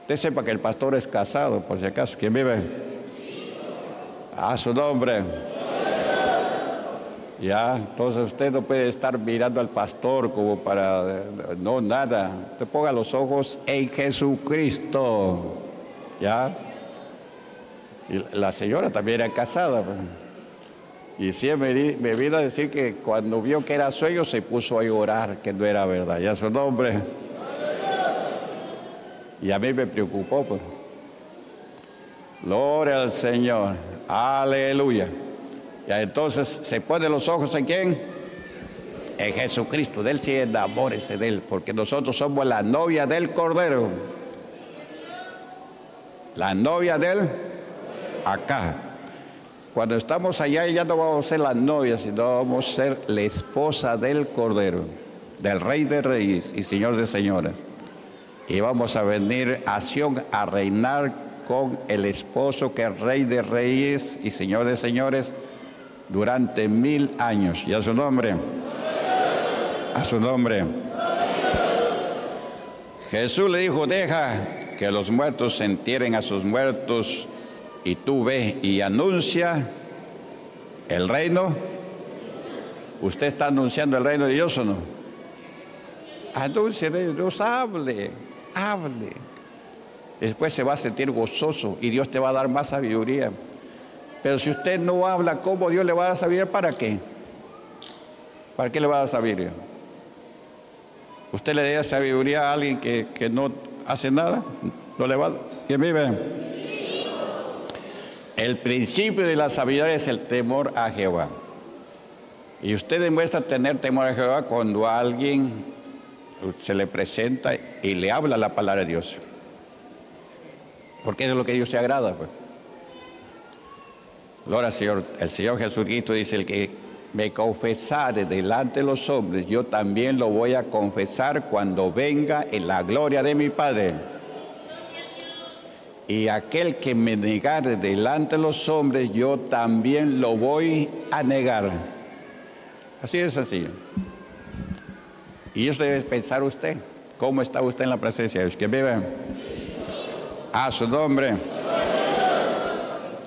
Usted sepa que el pastor es casado, por si acaso. ¿Quién vive? A su nombre. Ya, entonces usted no puede estar mirando al pastor como para... No, nada. Usted ponga los ojos en Jesucristo. Ya. Y la señora también era casada, pues. Y siempre sí, me, me vino a decir que cuando vio que era sueño se puso a llorar, que no era verdad. Ya su nombre. Y a mí me preocupó, pues. Gloria al Señor. Aleluya. Y entonces se pone los ojos en quién? En Jesucristo. De Él sí, enamórese de Él, porque nosotros somos la novia del Cordero. La novia de Él acá. Cuando estamos allá ya no vamos a ser las novias, sino vamos a ser la esposa del Cordero, del Rey de Reyes y Señor de Señoras. Y vamos a venir a Sion a reinar con el esposo que es Rey de Reyes y Señor de Señores durante mil años. Y a su nombre, a su nombre. Jesús le dijo, deja que los muertos se entierren a sus muertos. Y tú ve y anuncia el reino. ¿Usted está anunciando el reino de Dios o no? Anuncie el reino de Dios, hable, hable. Después se va a sentir gozoso y Dios te va a dar más sabiduría. Pero si usted no habla, ¿cómo Dios le va a dar sabiduría? ¿Para qué? ¿Para qué le va a dar sabiduría? ¿Usted le da sabiduría a alguien que, que no hace nada? ¿No le va a dar? ¿Quién vive? El principio de la sabiduría es el temor a Jehová. Y usted demuestra tener temor a Jehová cuando a alguien se le presenta y le habla la palabra de Dios. Porque eso es lo que a Dios se agrada, pues. Gloria al Señor. El Señor Jesucristo dice, el que me confesare delante de los hombres, yo también lo voy a confesar cuando venga en la gloria de mi Padre. Y aquel que me negare delante de los hombres, yo también lo voy a negar. Así de sencillo. Y eso debe pensar usted. ¿Cómo está usted en la presencia de Dios? Que vive a su nombre.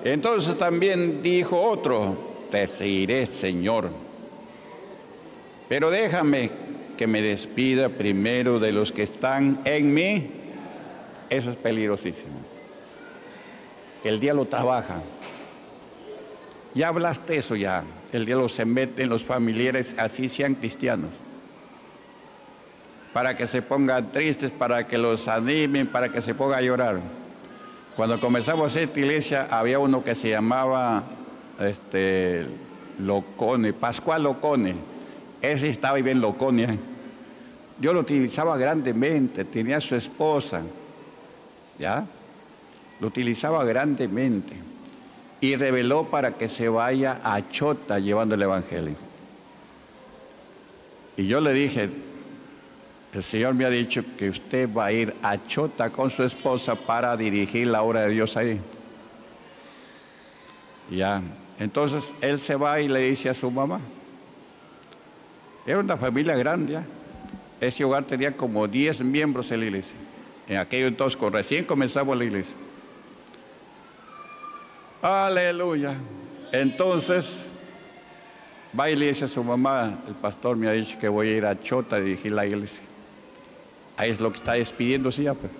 Entonces también dijo otro, te seguiré, Señor. Pero déjame que me despida primero de los que están en mí. Eso es peligrosísimo. El diablo trabaja. Ya hablaste eso ya. El diablo se mete en los familiares, así sean cristianos. Para que se pongan tristes, para que los animen, para que se pongan a llorar. Cuando comenzamos esta iglesia, había uno que se llamaba este, Locone, Pascual Locone. Ese estaba bien Locone. Dios lo utilizaba grandemente, tenía a su esposa, ¿ya? Lo utilizaba grandemente y reveló para que se vaya a Chota llevando el Evangelio. Y yo le dije, el Señor me ha dicho que usted va a ir a Chota con su esposa para dirigir la obra de Dios ahí. Ya, entonces él se va y le dice a su mamá. Era una familia grande, ¿ya? Ese hogar tenía como diez miembros en la iglesia. En aquello entonces, cuando recién comenzamos la iglesia. Aleluya. Entonces, va y le dice a su mamá, el pastor me ha dicho que voy a ir a Chota a dirigir la iglesia. Ahí es lo que está despidiendo, sí, ya, pues,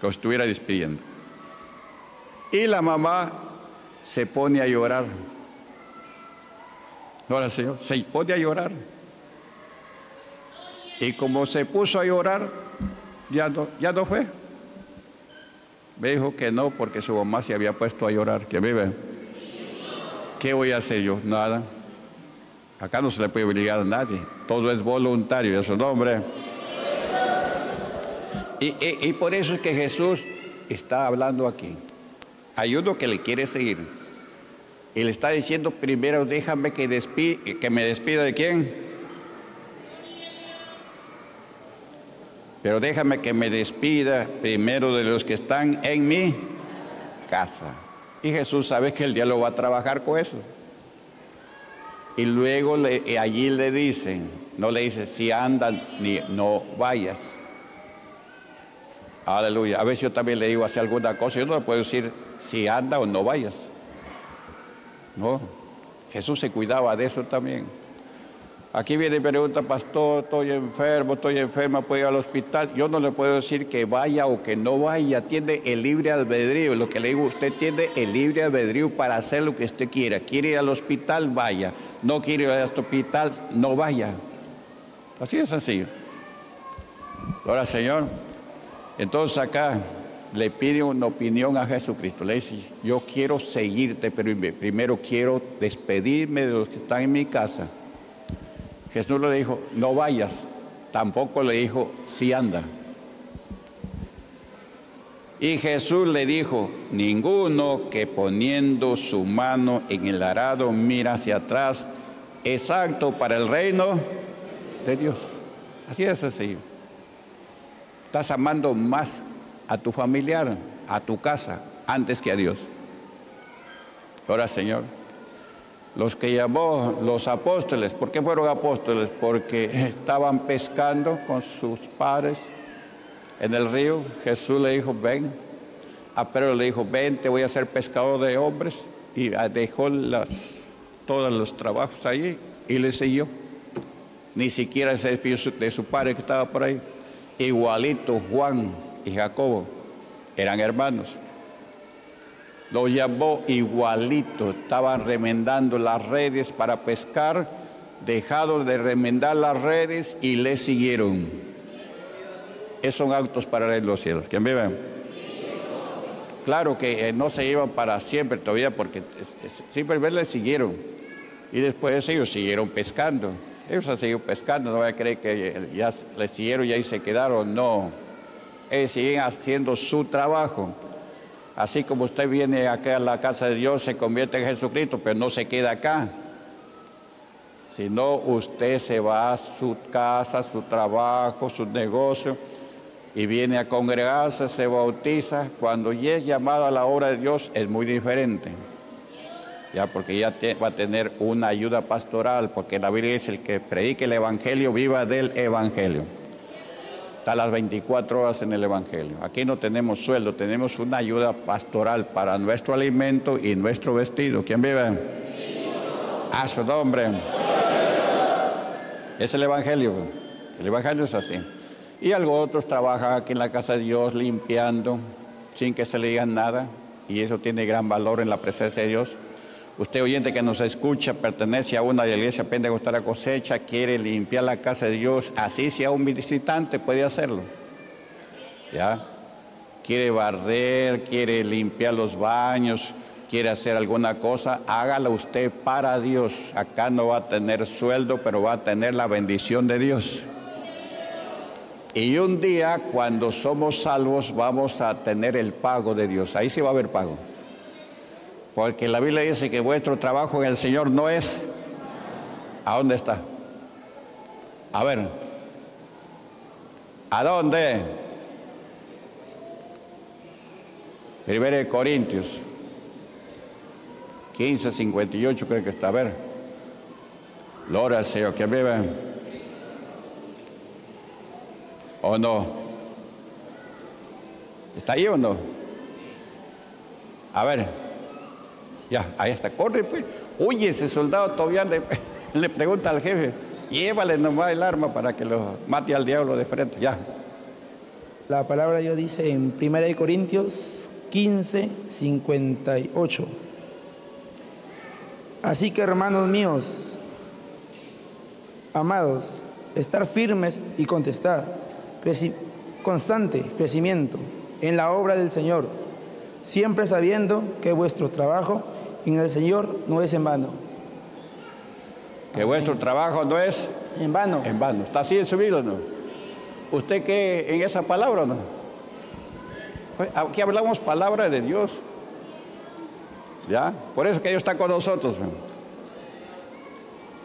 como estuviera despidiendo. Y la mamá se pone a llorar. Ahora, Señor, se pone a llorar. Y como se puso a llorar, ya no, ya no fue. Me dijo que no, porque su mamá se había puesto a llorar. ¿Que vive? ¿Qué voy a hacer yo? Nada. Acá no se le puede obligar a nadie. Todo es voluntario, eso no, hombre. Y, y, y por eso es que Jesús está hablando aquí. Hay uno que le quiere seguir. Y le está diciendo, primero déjame que, despi- que me despida de quién. Pero déjame que me despida primero de los que están en mi casa. Y Jesús sabe que el diablo va a trabajar con eso. Y luego le, y allí le dicen, no le dice, si andan, ni, no vayas. Aleluya. A veces yo también le digo hacer alguna cosa, yo no le puedo decir si anda o no vayas. No, Jesús se cuidaba de eso también. Aquí viene y pregunta, pastor, estoy enfermo, estoy enferma, puedo ir al hospital. Yo no le puedo decir que vaya o que no vaya, tiene el libre albedrío. Lo que le digo, usted tiene el libre albedrío para hacer lo que usted quiera. Quiere ir al hospital, vaya. No quiere ir al hospital, no vaya. Así de sencillo. Ahora, Señor, entonces acá le pide una opinión a Jesucristo. Le dice, yo quiero seguirte, pero primero quiero despedirme de los que están en mi casa. Jesús le dijo, no vayas. Tampoco le dijo, sí anda. Y Jesús le dijo, ninguno que poniendo su mano en el arado mira hacia atrás es apto para el reino de Dios. Así es sencillo. Estás amando más a tu familiar, a tu casa, antes que a Dios. Ahora, Señor, los que llamó los apóstoles, ¿por qué fueron apóstoles? Porque estaban pescando con sus padres en el río. Jesús le dijo, ven. A Pedro le dijo, ven, te voy a hacer pescador de hombres. Y dejó las, todos los trabajos allí y le siguió. Ni siquiera se despidió de su padre que estaba por ahí. Igualito Juan y Jacobo eran hermanos. Lo llamó igualito, estaban remendando las redes para pescar, dejaron de remendar las redes y le siguieron. Esos son actos para los cielos. ¿Quién vive? Claro que eh, no se iban para siempre todavía, porque es, es, simplemente le siguieron. Y después ellos siguieron pescando. Ellos han seguido pescando, no van a creer que ya les siguieron y ahí se quedaron. No, ellos siguen haciendo su trabajo. Así como usted viene acá a la casa de Dios, se convierte en Jesucristo, pero no se queda acá. Sino usted se va a su casa, su trabajo, su negocio, y viene a congregarse, se bautiza. Cuando ya es llamado a la obra de Dios, es muy diferente. Ya, porque ya te, va a tener una ayuda pastoral, porque la Biblia dice, el que predique el Evangelio, viva del Evangelio. Está las veinticuatro horas en el Evangelio. Aquí no tenemos sueldo, tenemos una ayuda pastoral para nuestro alimento y nuestro vestido. ¿Quién vive? A su nombre. Es el Evangelio. El Evangelio es así. Y algo otros trabajan aquí en la casa de Dios limpiando, sin que se le digan nada. Y eso tiene gran valor en la presencia de Dios. Usted oyente que nos escucha, pertenece a una de la Iglesia Pentecostal la Cosecha, quiere limpiar la casa de Dios, así sea un visitante, puede hacerlo. ¿Ya? Quiere barrer, quiere limpiar los baños, quiere hacer alguna cosa, hágala usted para Dios. Acá no va a tener sueldo, pero va a tener la bendición de Dios. Y un día, cuando somos salvos, vamos a tener el pago de Dios. Ahí sí va a haber pago. Porque la Biblia dice que vuestro trabajo en el Señor no es... ¿A dónde está? A ver. ¿A dónde? Primera de Corintios quince, cincuenta y ocho, creo que está. A ver. Gloria al Señor, que viva. ¿O no? ¿Está ahí o no? A ver. Ya, ahí está. Corre, pues. Oye, ese soldado todavía le, le pregunta al jefe, llévale nomás el arma para que lo mate al diablo de frente. Ya. La palabra de Dios dice en Primera de Corintios quince, cincuenta y ocho. Así que, hermanos míos, amados, estar firmes y contestar. Constante crecimiento en la obra del Señor, siempre sabiendo que vuestro trabajo en el Señor no es en vano. Que vuestro trabajo no es en vano. En vano. ¿Está así en su vida o no? ¿Usted cree en esa palabra o no? Pues aquí hablamos palabra de Dios. ¿Ya? Por eso que Dios está con nosotros.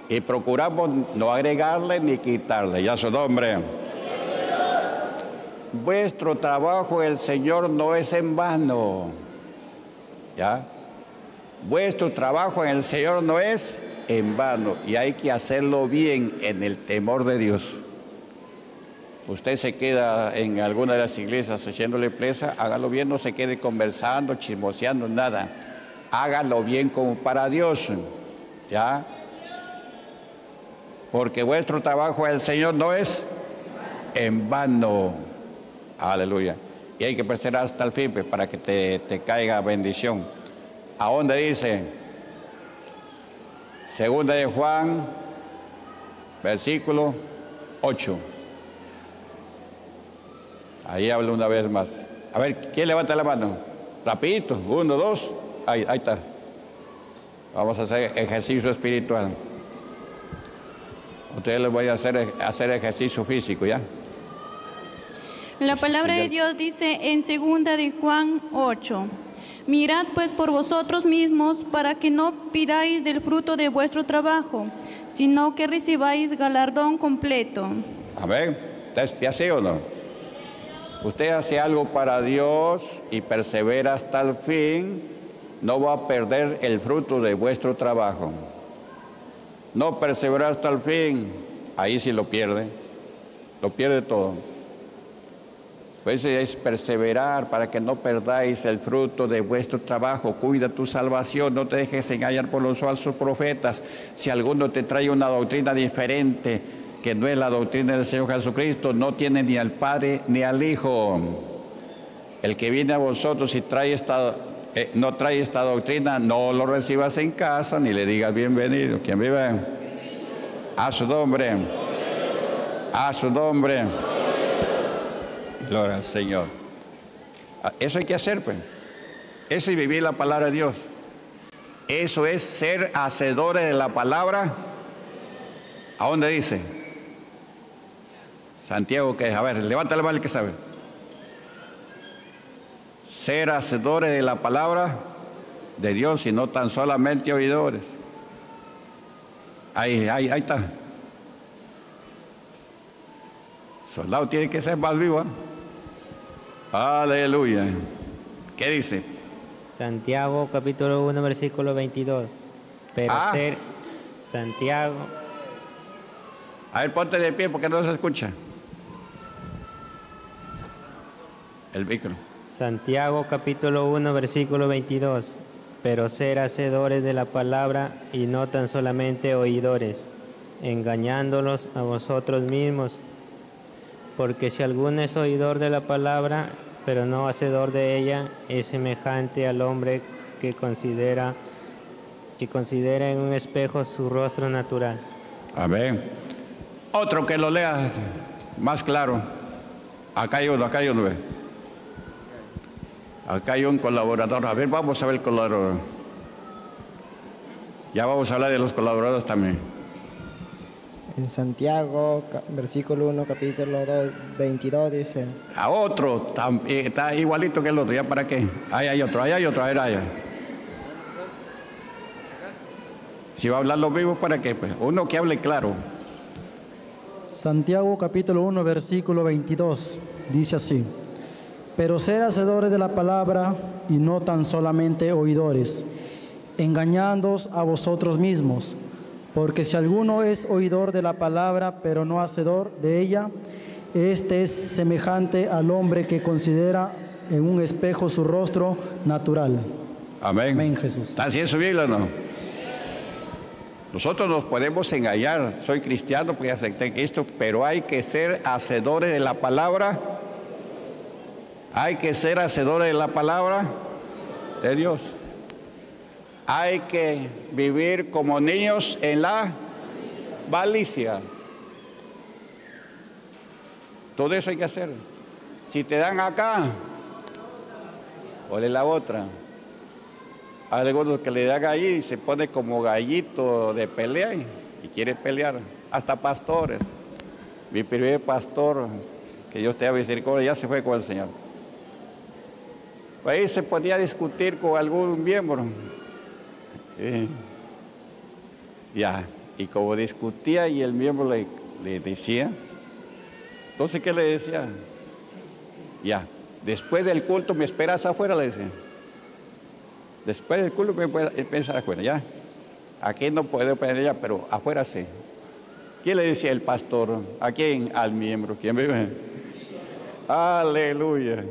Y procuramos no agregarle ni quitarle. Ya su nombre. Vuestro trabajo el Señor no es en vano. ¿Ya? Vuestro trabajo en el Señor no es en vano. Y hay que hacerlo bien en el temor de Dios. Usted se queda en alguna de las iglesias echándole presa, hágalo bien, no se quede conversando, chismoseando, nada. Hágalo bien como para Dios. ¿Ya? Porque vuestro trabajo en el Señor no es en vano. Aleluya. Y hay que perseverar hasta el fin, pues, para que te, te caiga bendición. ¿A dónde dice? Segunda de Juan, versículo ocho. Ahí hablo una vez más. A ver, ¿quién levanta la mano? Rapidito, uno, dos. Ahí, ahí está. Vamos a hacer ejercicio espiritual. Ustedes les voy a hacer, hacer ejercicio físico, ¿ya? La palabra de Dios dice en segunda de Juan ocho. Mirad pues por vosotros mismos para que no pidáis del fruto de vuestro trabajo, sino que recibáis galardón completo. Amén. ¿Te hace o no? Usted hace algo para Dios y persevera hasta el fin, no va a perder el fruto de vuestro trabajo. No persevera hasta el fin, ahí sí lo pierde, lo pierde todo. Pues es perseverar para que no perdáis el fruto de vuestro trabajo. Cuida tu salvación, no te dejes engañar por los falsos profetas. Si alguno te trae una doctrina diferente, que no es la doctrina del Señor Jesucristo, no tiene ni al Padre ni al Hijo. El que viene a vosotros y trae esta, eh, no trae esta doctrina, no lo recibas en casa ni le digas bienvenido. ¿Quién vive? A su nombre. A su nombre. Gloria al Señor. Eso hay que hacer, pues. Eso es vivir la palabra de Dios. Eso es ser hacedores de la palabra. ¿A dónde dice? Santiago, ¿qué es? A ver, levanta la mano el que sabe. Ser hacedores de la palabra de Dios y no tan solamente oidores. Ahí, ahí, ahí está. Soldado tiene que ser más vivo, ¿eh? Aleluya. ¿Qué dice? Santiago capítulo uno versículo veintidós. Pero ah. ser Santiago. A ver, ponte de pie porque no se escucha el micro. Santiago capítulo uno versículo veintidós. Pero ser hacedores de la palabra y no tan solamente oidores, engañándolos a vosotros mismos. Porque si alguno es oidor de la palabra, pero no hacedor de ella, es semejante al hombre que considera, que considera en un espejo su rostro natural. Amén. Otro que lo lea más claro. Acá hay uno, acá hay uno. Acá hay un colaborador. A ver, vamos a ver el colaborador. Ya vamos a hablar de los colaboradores también. En Santiago, versículo uno, capítulo dos, veintidós, dice. A otro, tam, está igualito que el otro, ¿ya para qué? Ahí hay otro, ahí hay otro, a ver, allá. Si va a hablar los vivos, ¿para qué? Pues uno que hable claro. Santiago, capítulo uno, versículo veintidós, dice así. Pero ser hacedores de la palabra y no tan solamente oidores, engañándoos a vosotros mismos. Porque si alguno es oidor de la palabra, pero no hacedor de ella, este es semejante al hombre que considera en un espejo su rostro natural. Amén. Amén, Jesús. ¿Está así en su Biblia o no? Nosotros nos podemos engañar. Soy cristiano porque acepté Cristo, pero hay que ser hacedores de la palabra. Hay que ser hacedores de la palabra de Dios. Hay que vivir como niños en la malicia. Todo eso hay que hacer. Si te dan acá, ole la otra. Hay algunos que le dan allí y se pone como gallito de pelea y quiere pelear. Hasta pastores. Mi primer pastor, que Dios te haga misericordia, ya se fue con el Señor. Ahí se podía discutir con algún miembro. Eh, ya, y como discutía y el miembro le, le decía, entonces, ¿qué le decía? Ya, después del culto me esperas afuera, le decía. Después del culto me puedes pensar afuera, ya. Aquí no puedo pensar ya, pero afuera sí. ¿Quién le decía el pastor? ¿A quién? Al miembro. ¿Quién vive? Aleluya.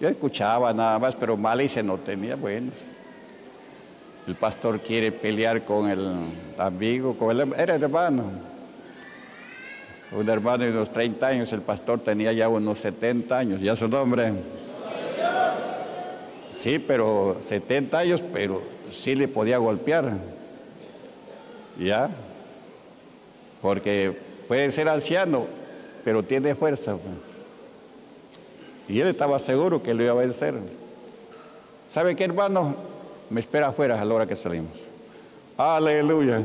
Yo escuchaba nada más, pero malicia no tenía, bueno. El pastor quiere pelear con el amigo, con el, era hermano. Un hermano de unos treinta años, el pastor tenía ya unos setenta años, ya su nombre. Sí, pero setenta años, pero sí le podía golpear. ¿Ya? Porque puede ser anciano, pero tiene fuerza. Y él estaba seguro que lo iba a vencer. ¿Sabe qué, hermano? Me espera afuera a la hora que salimos. Aleluya.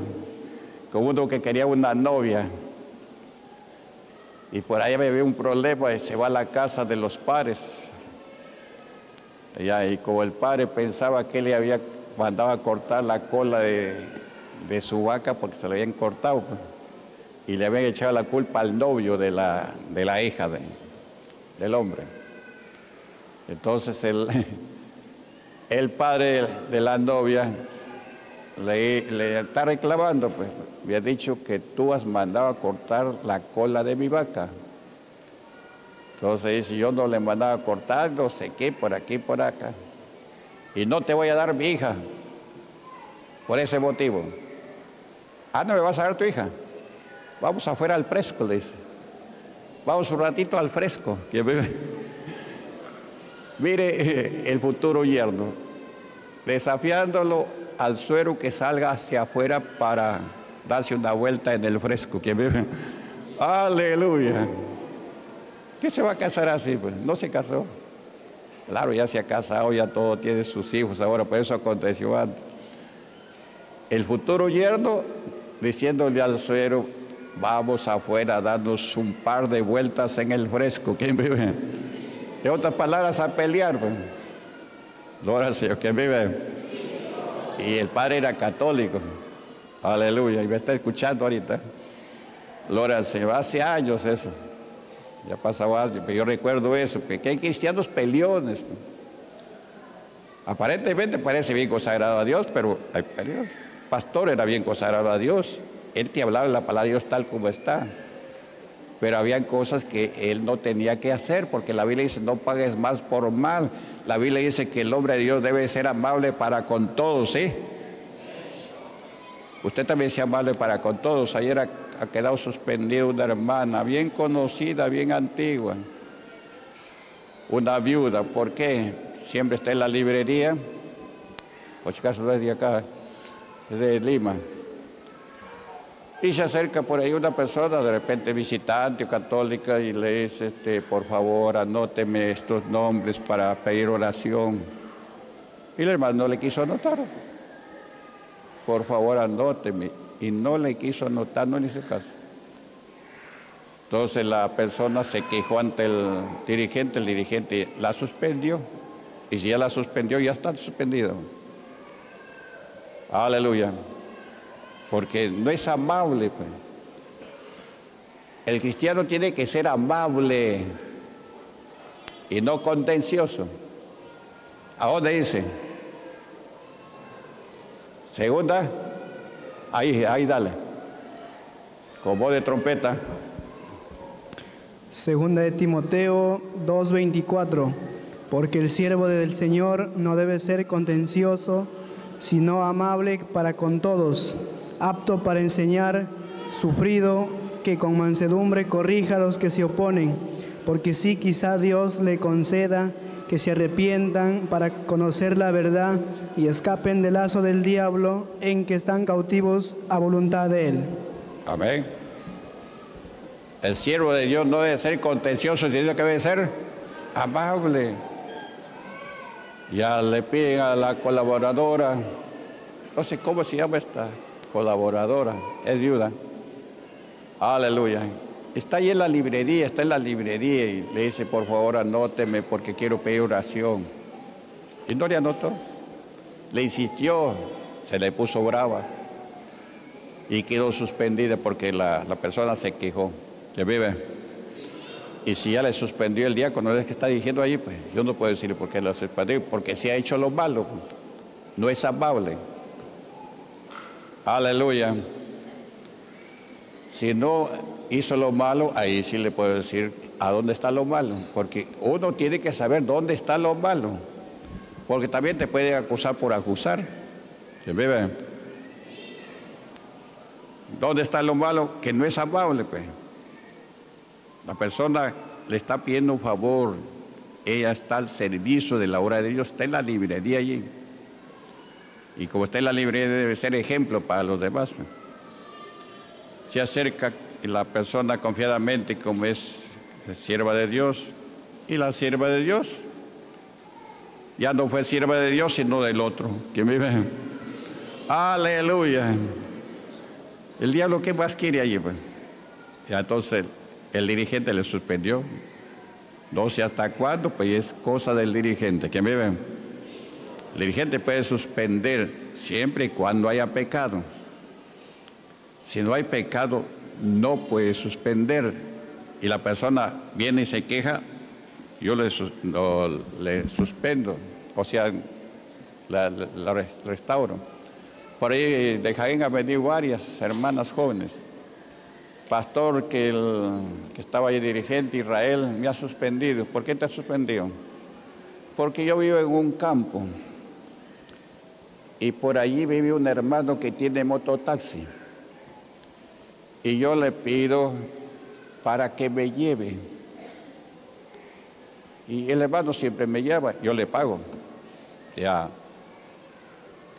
Como uno que quería una novia. Y por ahí me ve un problema y se va a la casa de los padres. Y, y como el padre pensaba que le había mandado a cortar la cola de, de su vaca porque se la habían cortado. Y le habían echado la culpa al novio de la, de la hija de, del hombre. Entonces el... El padre de la novia le, le está reclamando, pues, me ha dicho que tú has mandado a cortar la cola de mi vaca. Entonces dice, yo no le mandaba a cortar, no sé qué, por aquí, por acá. Y no te voy a dar mi hija, por ese motivo. Ah, no me vas a dar tu hija. Vamos afuera al fresco, le dice. Vamos un ratito al fresco. Que me... Mire el futuro yerno, desafiándolo al suero que salga hacia afuera para darse una vuelta en el fresco. ¿Quién vive? ¡Aleluya! ¿Qué se va a casar así? Pues no se casó. Claro, ya se ha casado, ya todo tiene sus hijos ahora, por eso aconteció antes. El futuro yerno diciéndole al suero, vamos afuera a darnos un par de vueltas en el fresco. ¿Quién vive? De otras palabras, a pelear. Gloria al Señor, que vive. Y el padre era católico. Aleluya, y me está escuchando ahorita. Gloria al Señor, hace años eso. Ya pasaba años, pero yo recuerdo eso. Que hay cristianos peleones. Aparentemente parece bien consagrado a Dios, pero hay peleos. El pastor era bien consagrado a Dios. Él te hablaba de la palabra de Dios tal como está. Pero habían cosas que él no tenía que hacer, porque la Biblia dice, no pagues más por mal. La Biblia dice que el hombre de Dios debe ser amable para con todos, ¿sí? Usted también sea amable para con todos. Ayer ha, ha quedado suspendida una hermana, bien conocida, bien antigua. Una viuda, ¿por qué? Siempre está en la librería. O si acaso no es de acá, es de Lima. Y se acerca por ahí una persona, de repente visitante o católica, y le dice, este, por favor, anóteme estos nombres para pedir oración. Y el hermano no le quiso anotar. Por favor, anóteme. Y no le quiso anotar, no le hizo caso. Entonces la persona se quejó ante el dirigente, el dirigente la suspendió, y si ya la suspendió, ya está suspendido. Aleluya. Porque no es amable, pues. El cristiano tiene que ser amable y no contencioso. Ahora dice, segunda, ahí, ahí dale, con voz de trompeta. Segunda de Timoteo dos veinticuatro, porque el siervo del Señor no debe ser contencioso, sino amable para con todos, apto para enseñar, sufrido, que con mansedumbre corrija a los que se oponen, porque sí, quizá Dios le conceda que se arrepientan para conocer la verdad y escapen del lazo del diablo en que están cautivos a voluntad de él. Amén. El siervo de Dios no debe ser contencioso, sino que debe ser amable. Ya le piden a la colaboradora, no sé cómo se llama esta colaboradora, es viuda. Aleluya. Está ahí en la librería, está en la librería y le dice, por favor, anóteme porque quiero pedir oración. Y no le anotó. Le insistió, se le puso brava y quedó suspendida porque la, la persona se quejó. ¿Ya vive? Y si ya le suspendió el diácono, es que está diciendo allí, pues yo no puedo decirle por qué la suspendió, porque se ha hecho lo malo. No es amable. Aleluya. Si no hizo lo malo, ahí sí le puedo decir a dónde está lo malo, porque uno tiene que saber dónde está lo malo, porque también te pueden acusar por acusar. ¿Sí me ven? ¿Dónde está lo malo? Que no es amable, pues. La persona le está pidiendo un favor, ella está al servicio de la obra de Dios, está en la librería allí. Y como está en la librería debe ser ejemplo para los demás. Se acerca la persona confiadamente como es sierva de Dios, y la sierva de Dios ya no fue sierva de Dios sino del otro. ¿Quién vive? Aleluya. El diablo qué más quiere allí, pues. Y entonces el dirigente le suspendió. No sé hasta cuándo, pues es cosa del dirigente. ¿Quién vive? El dirigente puede suspender siempre y cuando haya pecado. Si no hay pecado, no puede suspender. Y la persona viene y se queja, yo le, no, le suspendo, o sea, la, la, la restauro. Por ahí de Jaén han venido varias hermanas jóvenes. Pastor, que, el, que estaba ahí dirigente, Israel, me ha suspendido. ¿Por qué te ha suspendido? Porque yo vivo en un campo y por allí vive un hermano que tiene mototaxi. Y yo le pido para que me lleve. Y el hermano siempre me lleva, yo le pago. Ya.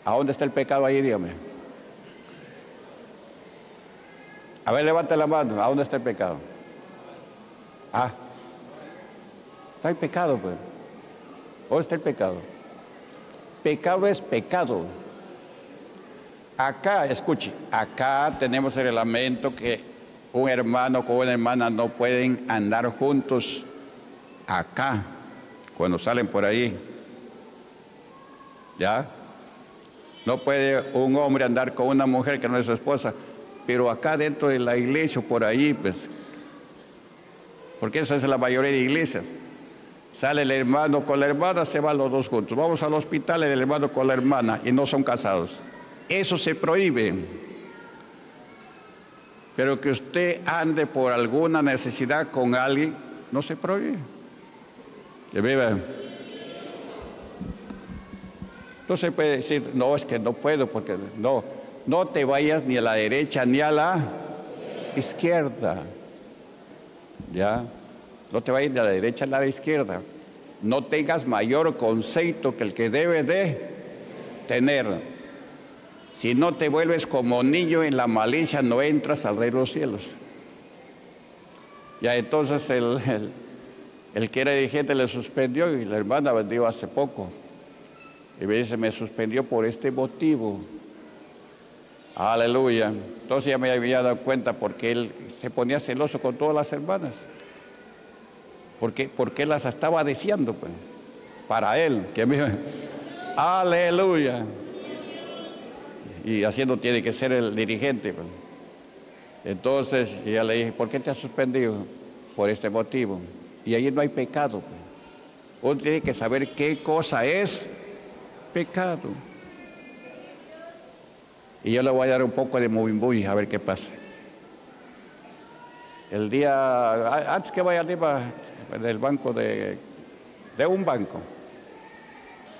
¿A dónde está el pecado ahí? Dígame. A ver, levante la mano. ¿A dónde está el pecado? Ah. No hay pecado, pues. ¿Dónde está el pecado? Pecado es pecado. Acá, escuche, acá tenemos el reglamento que un hermano con una hermana no pueden andar juntos acá, cuando salen por ahí. ¿Ya? No puede un hombre andar con una mujer que no es su esposa, pero acá dentro de la iglesia o por ahí, pues, porque esa es la mayoría de iglesias. Sale el hermano con la hermana, se van los dos juntos. Vamos al hospital, el hermano con la hermana y no son casados. Eso se prohíbe, pero que usted ande por alguna necesidad con alguien, no se prohíbe. Que viva. No se puede decir, no, es que no puedo, porque no, no te vayas ni a la derecha ni a la izquierda. Ya, no te vayas ni a la derecha ni a la izquierda. No tengas mayor concepto que el que debes de tener. Si no te vuelves como niño en la malicia, no entras al rey de los cielos. Ya entonces el, el, el que era dirigente le suspendió y la hermana vendió hace poco. Y me dice, me suspendió por este motivo. Aleluya. Entonces ya me había dado cuenta porque él se ponía celoso con todas las hermanas. Porque, porque él las estaba deseando, pues. Para él. Que me... Aleluya. Y haciendo tiene que ser el dirigente, pues. Entonces ya le dije, ¿por qué te has suspendido? Por este motivo. Y ahí no hay pecado, pues. Uno tiene que saber qué cosa es pecado. Y yo le voy a dar un poco de movimbuy a ver qué pasa. El día, antes que vaya arriba del banco de, de un banco,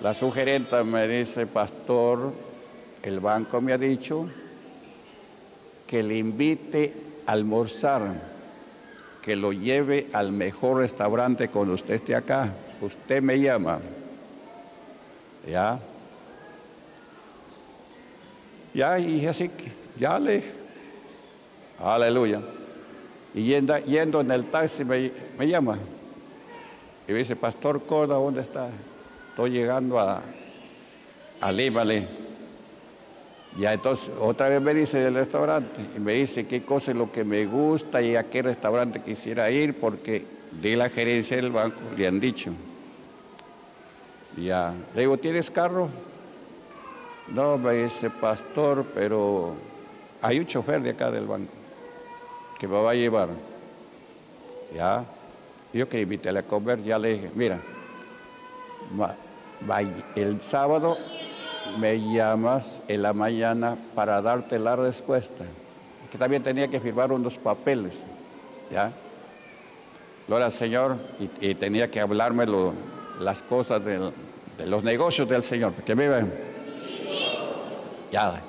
la sugerenta me dice, pastor, el banco me ha dicho que le invite a almorzar, que lo lleve al mejor restaurante cuando usted esté acá. Usted me llama. Ya. Ya, y así, ya le... Aleluya. Y yendo, yendo en el taxi me, me llama. Y me dice, pastor Córdova, ¿dónde está? Estoy llegando a, a Lima. Ya entonces, otra vez me dice del restaurante. Y me dice qué cosa es lo que me gusta y a qué restaurante quisiera ir, porque de la gerencia del banco le han dicho. Ya. Le digo, ¿tienes carro? No, me dice, pastor, pero hay un chofer de acá del banco que me va a llevar. Ya. Yo quería invitarle a comer, ya le dije, mira, ma, ma, el sábado me llamas en la mañana para darte la respuesta. Que también tenía que firmar unos papeles. Ya. Gloria al Señor, y, y tenía que hablarme lo, las cosas del, de los negocios del Señor. Que me iban. Ya,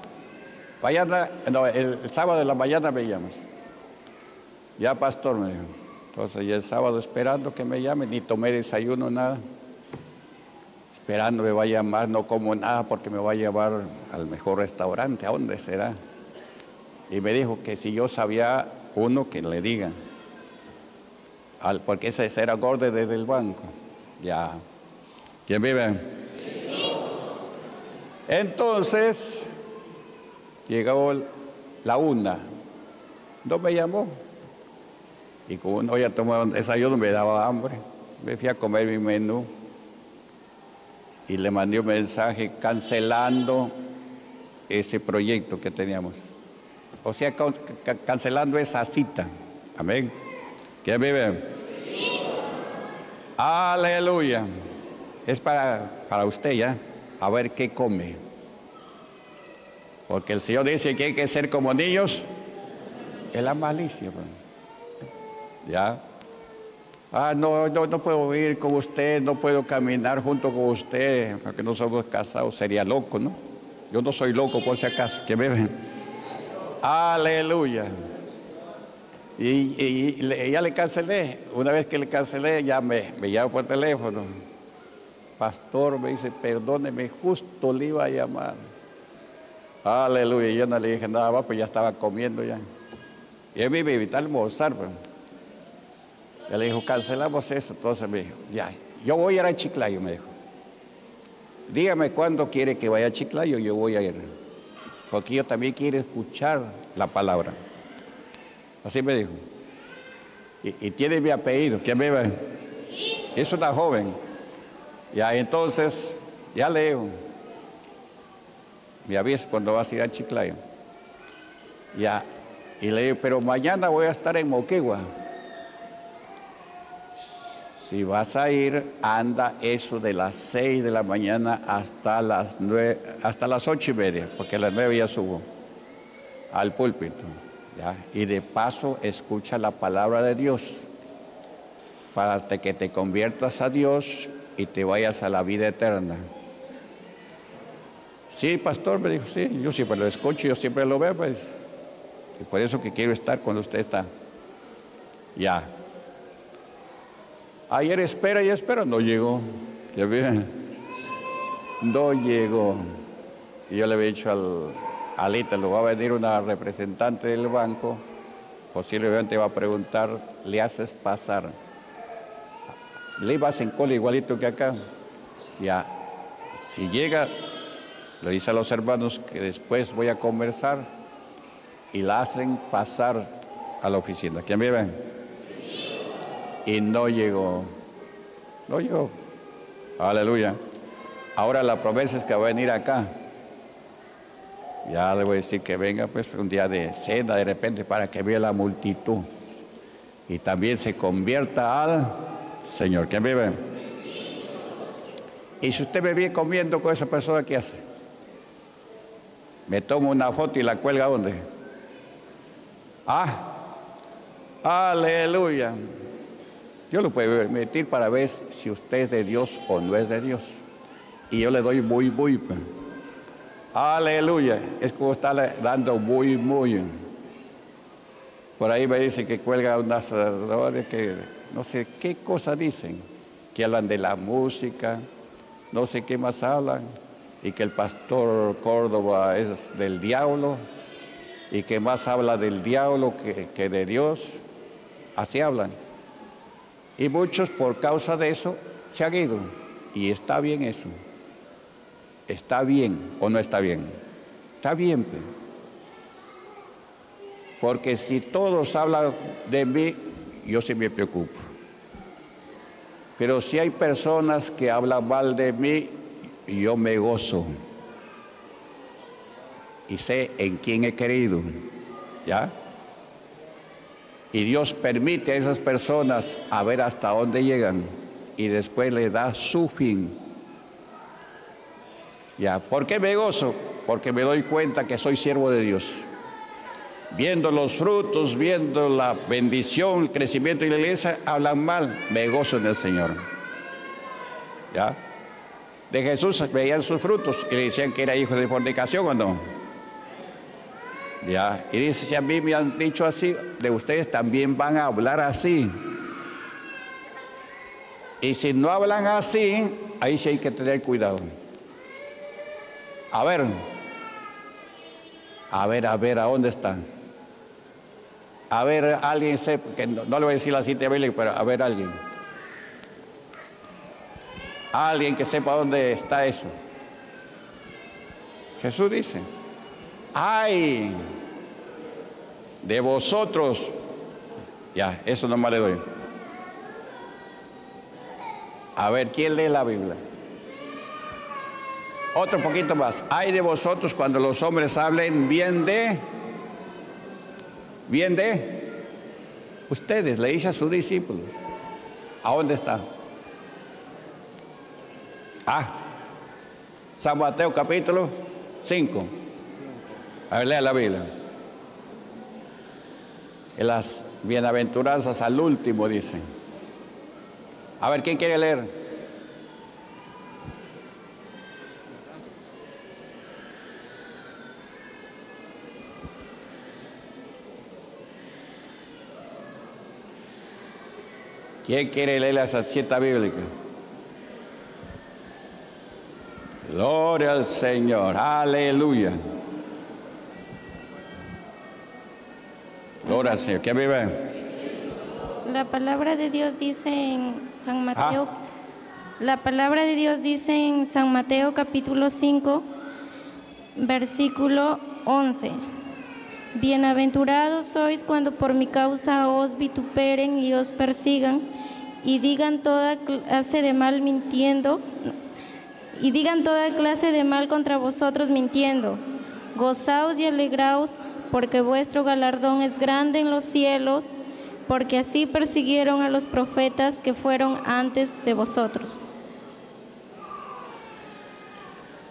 mañana, no, el, el sábado de la mañana me llamas. Ya, pastor, me dijo. Entonces, ya el sábado esperando que me llamen, ni tomé desayuno, nada. Esperando me va a llamar, no como nada, porque me va a llevar al mejor restaurante. ¿A dónde será? Y me dijo que si yo sabía uno, que le diga. Al, porque ese era gordo desde el banco. Ya. ¿Quién vive? Entonces... Llegó la una, no me llamó. Y como no había tomado desayuno, me daba hambre. Me fui a comer mi menú. Y le mandé un mensaje cancelando ese proyecto que teníamos. O sea, can can cancelando esa cita. Amén. ¿Quién vive? Sí. Aleluya. Es para, para usted ya, a ver qué come. Porque el Señor dice que hay que ser como niños. Es la malicia, hermano. Ya. Ah, no, no, no puedo ir con usted, no puedo caminar junto con usted, porque no somos casados. Sería loco, ¿no? Yo no soy loco, por si acaso. ¿Qué me ven? Aleluya. Y, y, y ya le cancelé. Una vez que le cancelé, ya me, me llamó por teléfono. Pastor, me dice, perdóneme, justo le iba a llamar. Aleluya, yo no le dije nada más, pues ya estaba comiendo ya. Y él me iba a invitar a almorzar, pero yo le dijo, cancelamos eso. Entonces me dijo, ya, yo voy a ir a Chiclayo, me dijo. Dígame cuándo quiere que vaya a Chiclayo, yo voy a ir. Porque yo también quiero escuchar la palabra. Así me dijo. Y, y tiene mi apellido, ¿quién me va? Es una joven. Ya, entonces, ya le digo. Me avisas cuando vas a ir a Chiclayo. Ya. Y le digo, pero mañana voy a estar en Moquegua. Si vas a ir, anda eso de las seis de la mañana hasta las nueve, hasta las ocho y media, porque a las nueve ya subo al púlpito. ¿Ya? Y de paso escucha la palabra de Dios para que te conviertas a Dios y te vayas a la vida eterna. Sí, pastor, me dijo, sí, yo siempre lo escucho, yo siempre lo veo, pues. Y por eso que quiero estar cuando usted está. Ya. Ayer espera y espera, no llegó. ¿Ya bien? No llegó. Y yo le había dicho al, al Ítalo, va a venir una representante del banco, posiblemente va a preguntar, ¿le haces pasar? ¿Le vas en cola igualito que acá? Ya. Si llega... Le dice a los hermanos que después voy a conversar. y la hacen pasar a la oficina. ¿Quién vive? Y no llegó. No llegó. Aleluya. Ahora la promesa es que va a venir acá. Ya le voy a decir que venga pues un día de cena de repente para que vea la multitud. Y también se convierta al Señor. ¿Quién vive? Y si usted me viene comiendo con esa persona, ¿qué hace? Me tomo una foto y la cuelga ¿dónde? Ah, aleluya. Yo lo puedo permitir para ver si usted es de Dios o no es de Dios. Y yo le doy muy, muy. Aleluya. Es como está dando muy, muy. Por ahí me dicen que cuelga unas que no sé qué cosa dicen. Que hablan de la música, no sé qué más hablan. Y que el pastor Córdova es del diablo. Y que más habla del diablo que, que de Dios. Así hablan. Y muchos por causa de eso se han ido. Y está bien eso. ¿Está bien o no está bien? Está bien. Porque si todos hablan de mí, yo sí me preocupo. Pero si hay personas que hablan mal de mí, yo me gozo. Y sé en quién he creído. ¿Ya? Y Dios permite a esas personas a ver hasta dónde llegan. Y después le da su fin. Ya, ¿por qué me gozo? Porque me doy cuenta que soy siervo de Dios. Viendo los frutos, viendo la bendición, el crecimiento de la iglesia, hablan mal, me gozo en el Señor. ¿Ya? De Jesús veían sus frutos y le decían que era hijo de fornicación o no. Ya, y dice, si a mí me han dicho así, de ustedes también van a hablar así. Y si no hablan así, ahí sí hay que tener cuidado. A ver, a ver, a ver, ¿a dónde están? A ver, alguien sé, que no, no le voy a decir la cita bíblica, pero a ver alguien. Alguien que sepa dónde está eso. Jesús dice, ¡ay! De vosotros. Ya, eso nomás le doy. A ver, ¿quién lee la Biblia? Otro poquito más. Hay de vosotros cuando los hombres hablen bien de... Bien de... Ustedes, le dice a sus discípulos. ¿A dónde está? Ah. San Mateo capítulo cinco. A ver, lea la Biblia. En las bienaventuranzas al último dicen. A ver, ¿quién quiere leer? ¿Quién quiere leer esa cita bíblica? Gloria al Señor. Aleluya. Gloria al Señor. ¿Quién vive? La palabra de Dios dice en San Mateo. ¿Ah? La palabra de Dios dice en San Mateo capítulo cinco, versículo once. Bienaventurados sois cuando por mi causa os vituperen y os persigan y digan toda clase de mal mintiendo y digan toda clase de mal contra vosotros mintiendo. Gozaos y alegraos, porque vuestro galardón es grande en los cielos, porque así persiguieron a los profetas que fueron antes de vosotros.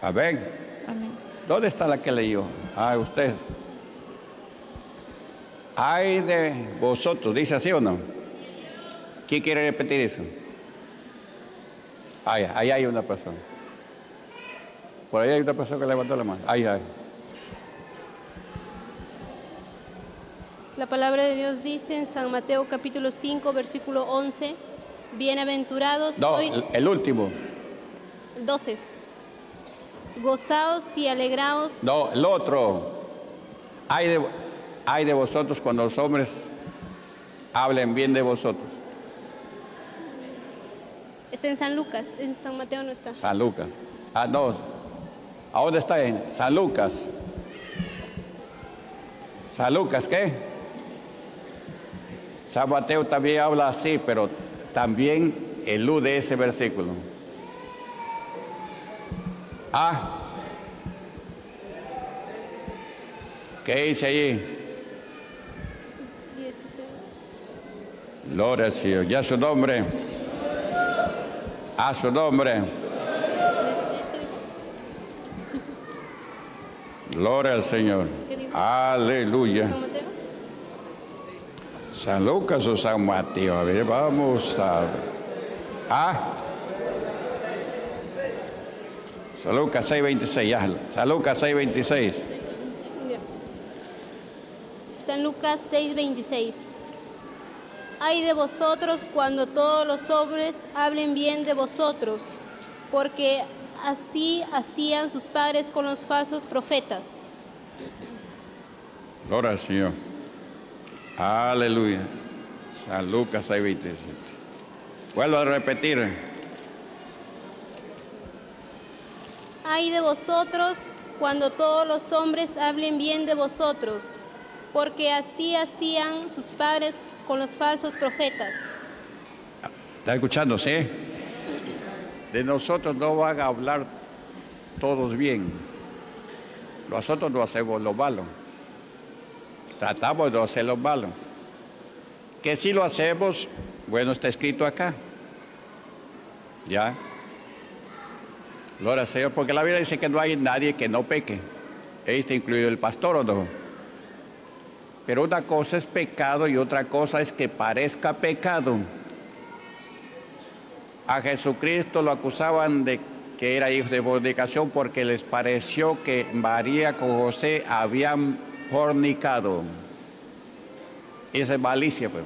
Amén. Amén. ¿Dónde está la que leyó? Ah, usted. Ay de vosotros, ¿dice así o no? ¿Quién quiere repetir eso? Ahí, ahí hay una persona. Por ahí hay una persona que levantó la mano. Ahí, ahí. La palabra de Dios dice en San Mateo capítulo cinco, versículo once. Bienaventurados sois... No, el último. El doce. Gozaos y alegraos... No, el otro. Ay de... Ay de vosotros cuando los hombres hablen bien de vosotros. Está en San Lucas, en San Mateo no está. San Lucas. Ah, no. ¿A dónde está? En San Lucas. Salucas, ¿qué? San Mateo también habla así, pero también elude ese versículo. Ah, ¿qué dice allí? Gloria al Señor. Y a su nombre. A su nombre. Gloria al Señor. Aleluya. San Lucas o San Mateo. A ver, vamos a... Ah. San Lucas seis veintiséis. San Lucas seis veintiséis. San Lucas seis veintiséis. Ay de vosotros cuando todos los hombres hablen bien de vosotros, porque así hacían sus padres con los falsos profetas. Gloria al Señor. Aleluya. San Lucas seis veintisiete. Vuelvo a repetir. Ay de vosotros cuando todos los hombres hablen bien de vosotros, porque así hacían sus padres con los falsos profetas. ¿Está escuchando? Sí. De nosotros no van a hablar todos bien. Nosotros no hacemos lo malo. Tratamos de hacer lo malo. Que si lo hacemos, bueno, está escrito acá. ¿Ya? Gloria al Señor, porque la Biblia dice que no hay nadie que no peque. Este incluido el pastor, ¿o no? Pero una cosa es pecado y otra cosa es que parezca pecado. A Jesucristo lo acusaban de que era hijo de fornicación porque les pareció que María con José habían fornicado. Esa es malicia, pues.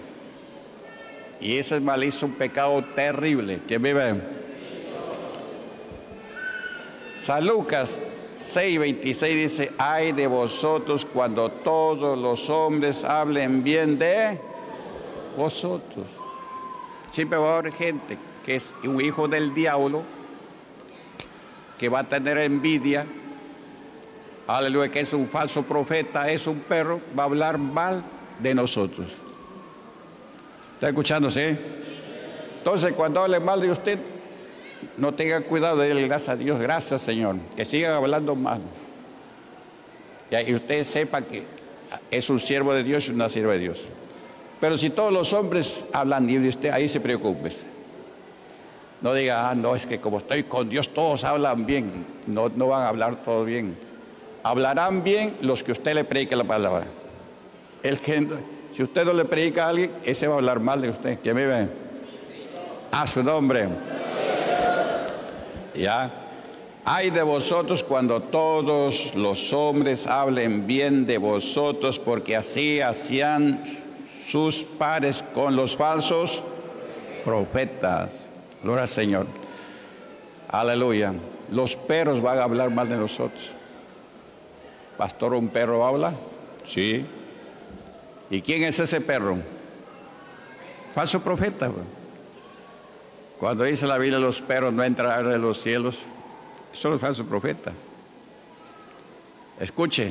Y esa es malicia, un pecado terrible. ¿Quién vive? San Lucas seis veintiséis dice, ay de vosotros cuando todos los hombres hablen bien de vosotros. Siempre va a haber gente que es un hijo del diablo, que va a tener envidia, aleluya, que es un falso profeta, es un perro, va a hablar mal de nosotros. ¿Está escuchándose? ¿Eh? Entonces, cuando hable mal de usted, no tengan cuidado, denle gracias a Dios, gracias Señor, que sigan hablando mal. Y ustedes sepan que es un siervo de Dios y una sierva de Dios. Pero si todos los hombres hablan bien de usted, ahí se preocupe. No diga, ah, no, es que como estoy con Dios, todos hablan bien. No, no van a hablar todos bien. Hablarán bien los que usted le predica la palabra. El que, si usted no le predica a alguien, ese va a hablar mal de usted. ¿Quién vive? A su nombre. ¿Ya? Ay de vosotros cuando todos los hombres hablen bien de vosotros, porque así hacían sus pares con los falsos profetas. Gloria al Señor. Aleluya. Los perros van a hablar mal de nosotros. Pastor, ¿un perro habla? Sí. ¿Y quién es ese perro? Falso profeta, bro. Cuando dice la Biblia, los perros no entrarán de los cielos, son los falsos profetas. Escuche,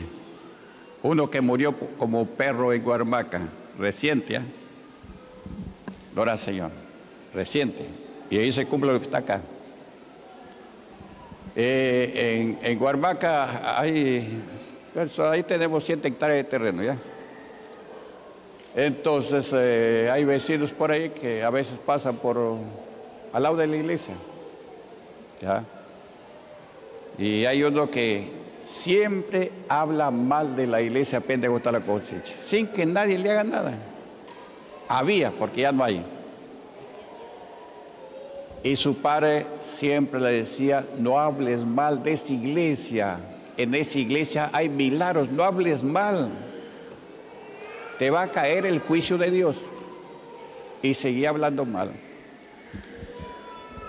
uno que murió como perro en Guarmaca, reciente, ¿eh? Gloria al Señor, reciente. Y ahí se cumple lo que está acá. Eh, en, en Guarmaca hay, ahí tenemos siete hectáreas de terreno, ¿ya? Entonces, eh, hay vecinos por ahí que a veces pasan por... al lado de la iglesia, ¿ya? Y hay uno que siempre habla mal de la Iglesia Pentecostal la Cosecha, sin que nadie le haga nada. Había, porque ya no hay. Y su padre siempre le decía, no hables mal de esa iglesia, en esa iglesia hay milagros, no hables mal, te va a caer el juicio de Dios. Y seguía hablando mal.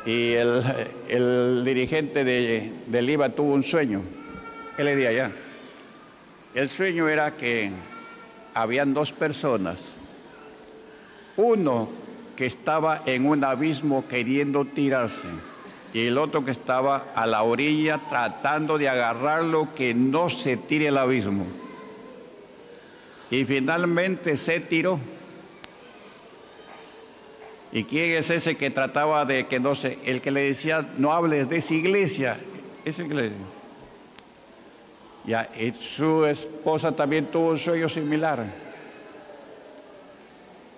Y el, el dirigente de, de Lima tuvo un sueño. ¿Qué le di allá? El sueño era que habían dos personas. Uno que estaba en un abismo queriendo tirarse. Y el otro que estaba a la orilla tratando de agarrarlo, que no se tire el abismo. y finalmente se tiró. ¿Y quién es ese que trataba de que no se, el que le decía no hables de esa iglesia? Es el que le decía. Ya, y su esposa también tuvo un sueño similar.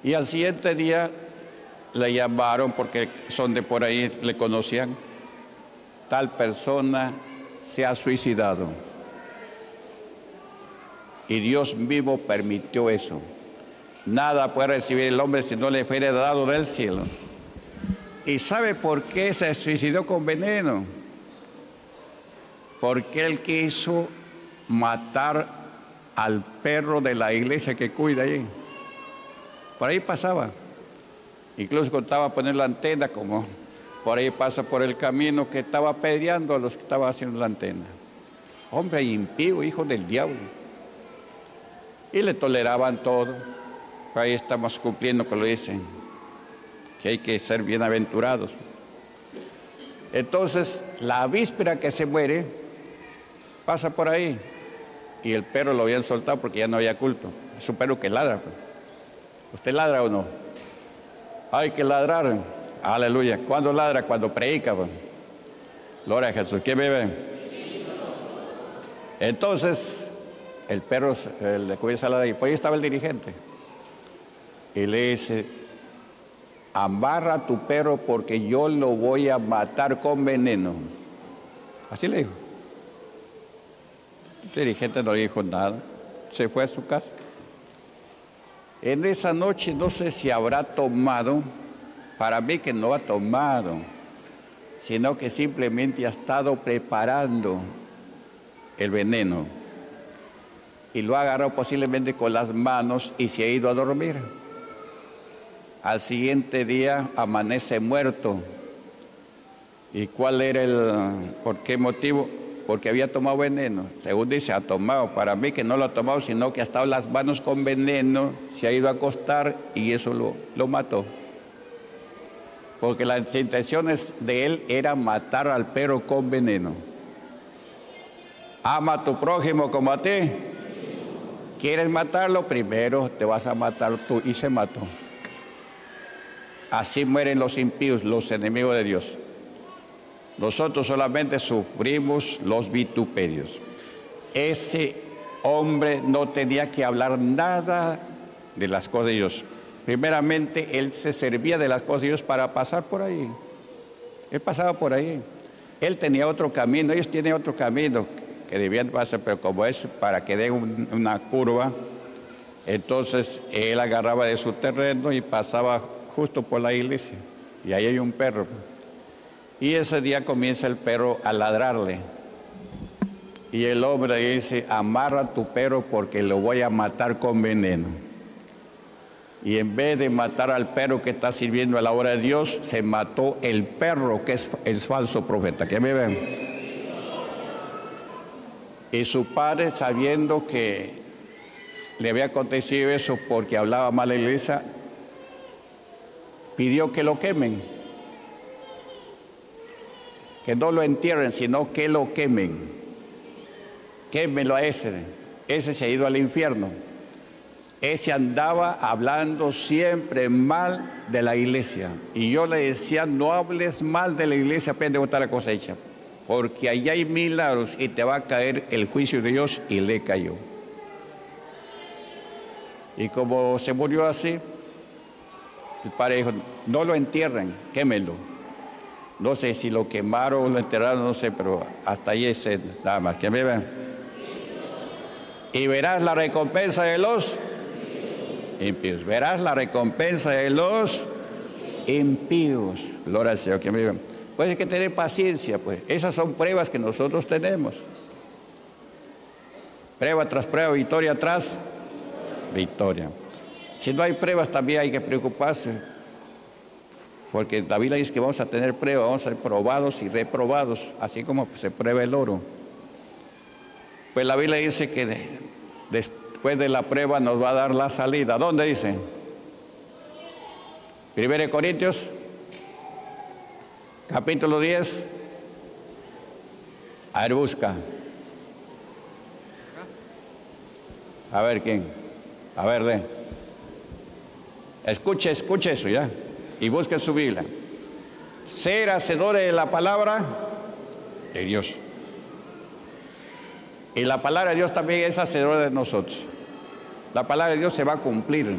Y al siguiente día le llamaron porque son de por ahí, le conocían. Tal persona se ha suicidado. Y Dios mismo permitió eso. Nada puede recibir el hombre si no le fuera dado del cielo. ¿Y sabe por qué se suicidó con veneno? Porque él quiso matar al perro de la iglesia que cuida ahí. Por ahí pasaba. Incluso contaba poner la antena, como por ahí pasa por el camino, que estaba apedreando a los que estaban haciendo la antena. Hombre impío, hijo del diablo. Y le toleraban todo. Ahí estamos cumpliendo con lo que dicen, que hay que ser bienaventurados. Entonces, la víspera que se muere, pasa por ahí. Y el perro lo habían soltado porque ya no había culto. Es un perro que ladra. ¿Usted ladra o no? Hay que ladrar. Aleluya. ¿Cuándo ladra? Cuando predica. Pues. Gloria a Jesús. ¿Quién vive? Entonces, el perro eh, le comienza a ladrar. Y por ahí estaba el dirigente. Y le dice, amarra a tu perro porque yo lo voy a matar con veneno. Así le dijo. El dirigente no le dijo nada. Se fue a su casa. En esa noche no sé si habrá tomado. Para mí que no ha tomado, sino que simplemente ha estado preparando el veneno. Y lo ha agarrado posiblemente con las manos y se ha ido a dormir. Al siguiente día amanece muerto. ¿Y cuál era el, por qué motivo? Porque había tomado veneno. Según dice, ha tomado. Para mí que no lo ha tomado, sino que ha estado las manos con veneno, se ha ido a acostar y eso lo, lo mató. Porque las intenciones de él era matar al perro con veneno. Ama a tu prójimo como a ti. ¿Quieres matarlo? Primero te vas a matar tú. Y se mató. Así mueren los impíos, los enemigos de Dios. Nosotros solamente sufrimos los vituperios. Ese hombre no tenía que hablar nada de las cosas de Dios. Primeramente, él se servía de las cosas de Dios para pasar por ahí. Él pasaba por ahí. Él tenía otro camino, ellos tienen otro camino que debían pasar, pero como es para que den un, una curva, entonces él agarraba de su terreno y pasaba justo por la iglesia, y ahí hay un perro. Y ese día comienza el perro a ladrarle. Y el hombre dice, amarra a tu perro porque lo voy a matar con veneno. Y en vez de matar al perro que está sirviendo a la obra de Dios, se mató el perro que es el falso profeta. ¿Qué me ven? Y su padre, sabiendo que le había acontecido eso porque hablaba mal de la iglesia, pidió que lo quemen, que no lo entierren, sino que lo quemen. Quémelo a ese, ese se ha ido al infierno. Ese andaba hablando siempre mal de la iglesia. Y yo le decía, no hables mal de la iglesia, Pentecostal la Cosecha, porque allá hay milagros y te va a caer el juicio de Dios, y le cayó. Y como se murió así, el padre dijo, no lo entierren, quémelo. No sé si lo quemaron o lo enterraron, no sé, pero hasta ahí es nada más. ¿Que me ven? Y verás la recompensa de los impíos. Verás la recompensa de los impíos. Gloria al Señor. ¿Que me ven? Pues hay que tener paciencia, pues. Esas son pruebas que nosotros tenemos. Prueba tras prueba, victoria tras victoria. Si no hay pruebas, también hay que preocuparse. Porque la Biblia dice que vamos a tener pruebas, vamos a ser probados y reprobados, así como se prueba el oro. Pues la Biblia dice que de, después de la prueba nos va a dar la salida. ¿Dónde dice? Primera Corintios, capítulo diez. A ver, busca. A ver, ¿quién? A ver, de. Escuche, escuche eso ya. Y busque su Biblia. Ser hacedores de la palabra de Dios. Y la palabra de Dios también es hacedora de nosotros. La palabra de Dios se va a cumplir.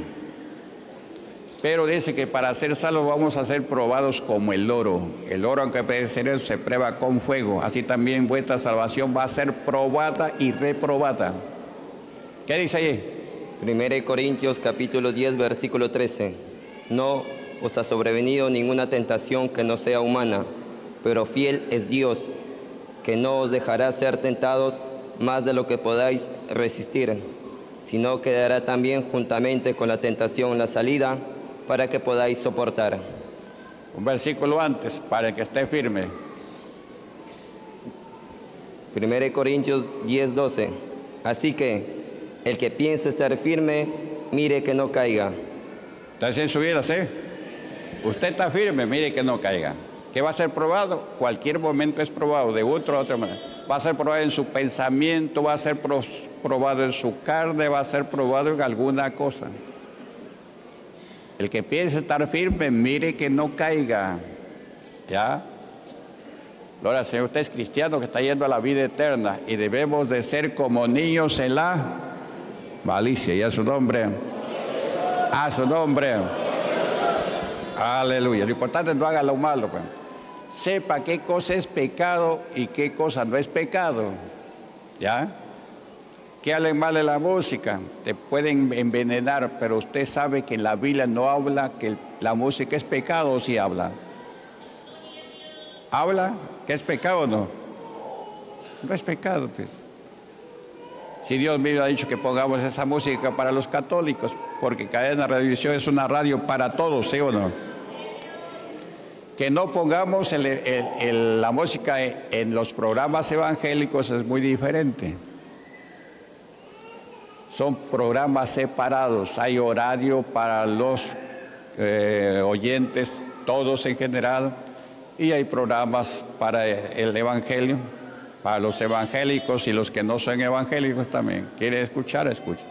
Pero dice que para ser salvos vamos a ser probados como el oro. El oro, aunque perecerá, se prueba con fuego. Así también vuestra salvación va a ser probada y reprobada. ¿Qué dice allí? Primera Corintios capítulo diez, versículo trece. No os ha sobrevenido ninguna tentación que no sea humana, pero fiel es Dios, que no os dejará ser tentados más de lo que podáis resistir, sino que dará también juntamente con la tentación la salida, para que podáis soportar. Un versículo antes, para que esté firme. Primera Corintios diez, doce. Así que el que piense estar firme, mire que no caiga. ¿Está sin subidas, eh? Usted está firme, mire que no caiga. ¿Qué va a ser probado? Cualquier momento es probado, de otra a otra manera. Va a ser probado en su pensamiento, va a ser probado en su carne, va a ser probado en alguna cosa. El que piense estar firme, mire que no caiga. ¿Ya? Ahora, Señor, usted es cristiano que está yendo a la vida eterna y debemos de ser como niños en la malicia. ¿Y a su nombre? A su nombre. Aleluya. Lo importante es no haga lo malo. Pues. Sepa qué cosa es pecado y qué cosa no es pecado. ¿Ya? Que hablen mal de la música, te pueden envenenar, pero usted sabe que la Biblia no habla que la música es pecado, o si habla. ¿Habla que es pecado o no? No es pecado, pues. Si Dios me ha dicho que pongamos esa música para los católicos, porque Cadena Radiovisión es una radio para todos, ¿sí o no? Que no pongamos el, el, el, la música en, en los programas evangélicos es muy diferente. Son programas separados, hay horario para los eh, oyentes, todos en general, y hay programas para el evangelio, para los evangélicos y los que no son evangélicos también. ¿Quieren escuchar? Escuchen.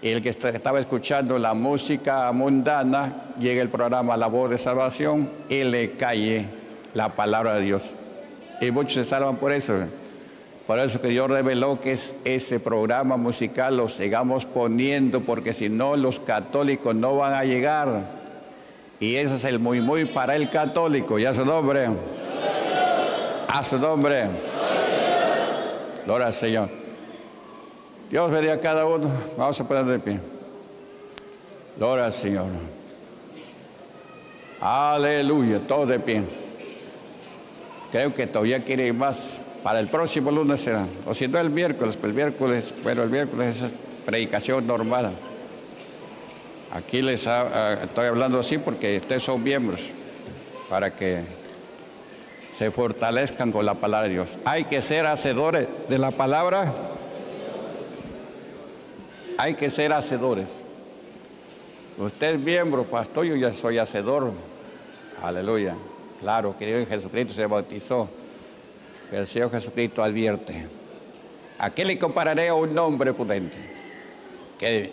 Y el que estaba escuchando la música mundana, llega el programa La Voz de Salvación y le cae la palabra de Dios. Y muchos se salvan por eso. Por eso que Dios reveló que es ese programa musical lo sigamos poniendo, porque si no los católicos no van a llegar. Y ese es el muy muy para el católico. ¿Y a su nombre? A su nombre. Gloria al Señor. Dios bendiga a cada uno. Vamos a poner de pie. Gloria al Señor. Aleluya. Todos de pie. Creo que todavía quiere ir más. Para el próximo lunes será, o si no el miércoles, pero el miércoles, pero el miércoles es predicación normal. Aquí les ha, uh, estoy hablando así porque ustedes son miembros, para que se fortalezcan con la palabra de Dios. Hay que ser hacedores de la palabra. Hay que ser hacedores. Usted es miembro, pastor, yo ya soy hacedor. Aleluya. Claro, querido en Jesucristo se bautizó. El Señor Jesucristo advierte. ¿A qué le compararé a un hombre prudente que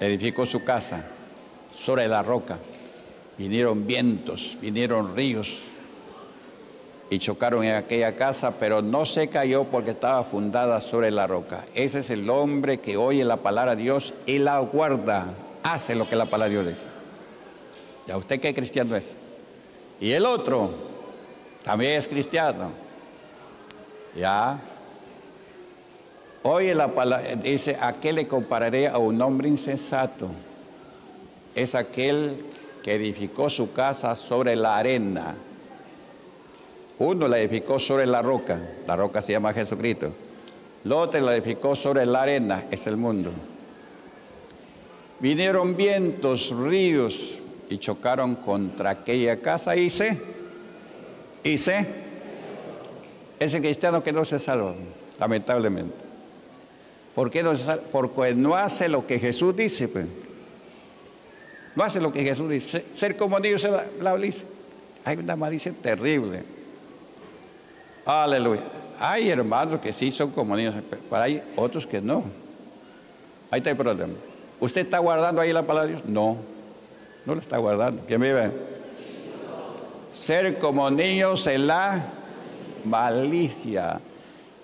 edificó su casa sobre la roca? Vinieron vientos, vinieron ríos y chocaron en aquella casa, pero no se cayó porque estaba fundada sobre la roca. Ese es el hombre que oye la palabra de Dios y la guarda, hace lo que la palabra de Dios dice. ¿Ya usted qué cristiano es? Y el otro también es cristiano. Ya, oye la palabra, dice, ¿a qué le compararé a un hombre insensato? Es aquel que edificó su casa sobre la arena. Uno la edificó sobre la roca, la roca se llama Jesucristo. El otro la edificó sobre la arena, es el mundo. Vinieron vientos, ríos y chocaron contra aquella casa y se, y se, es el cristiano que no se salva, lamentablemente. ¿Por qué no se salva? Porque no hace lo que Jesús dice. Pues. No hace lo que Jesús dice. Ser como Dios es la, la malicia. Hay una malicia terrible. Aleluya. Hay hermanos que sí son como niños, pero hay otros que no. Ahí está el problema. ¿Usted está guardando ahí la palabra de Dios? No, no la está guardando. ¿Quién vive? Ser como niños en la malicia,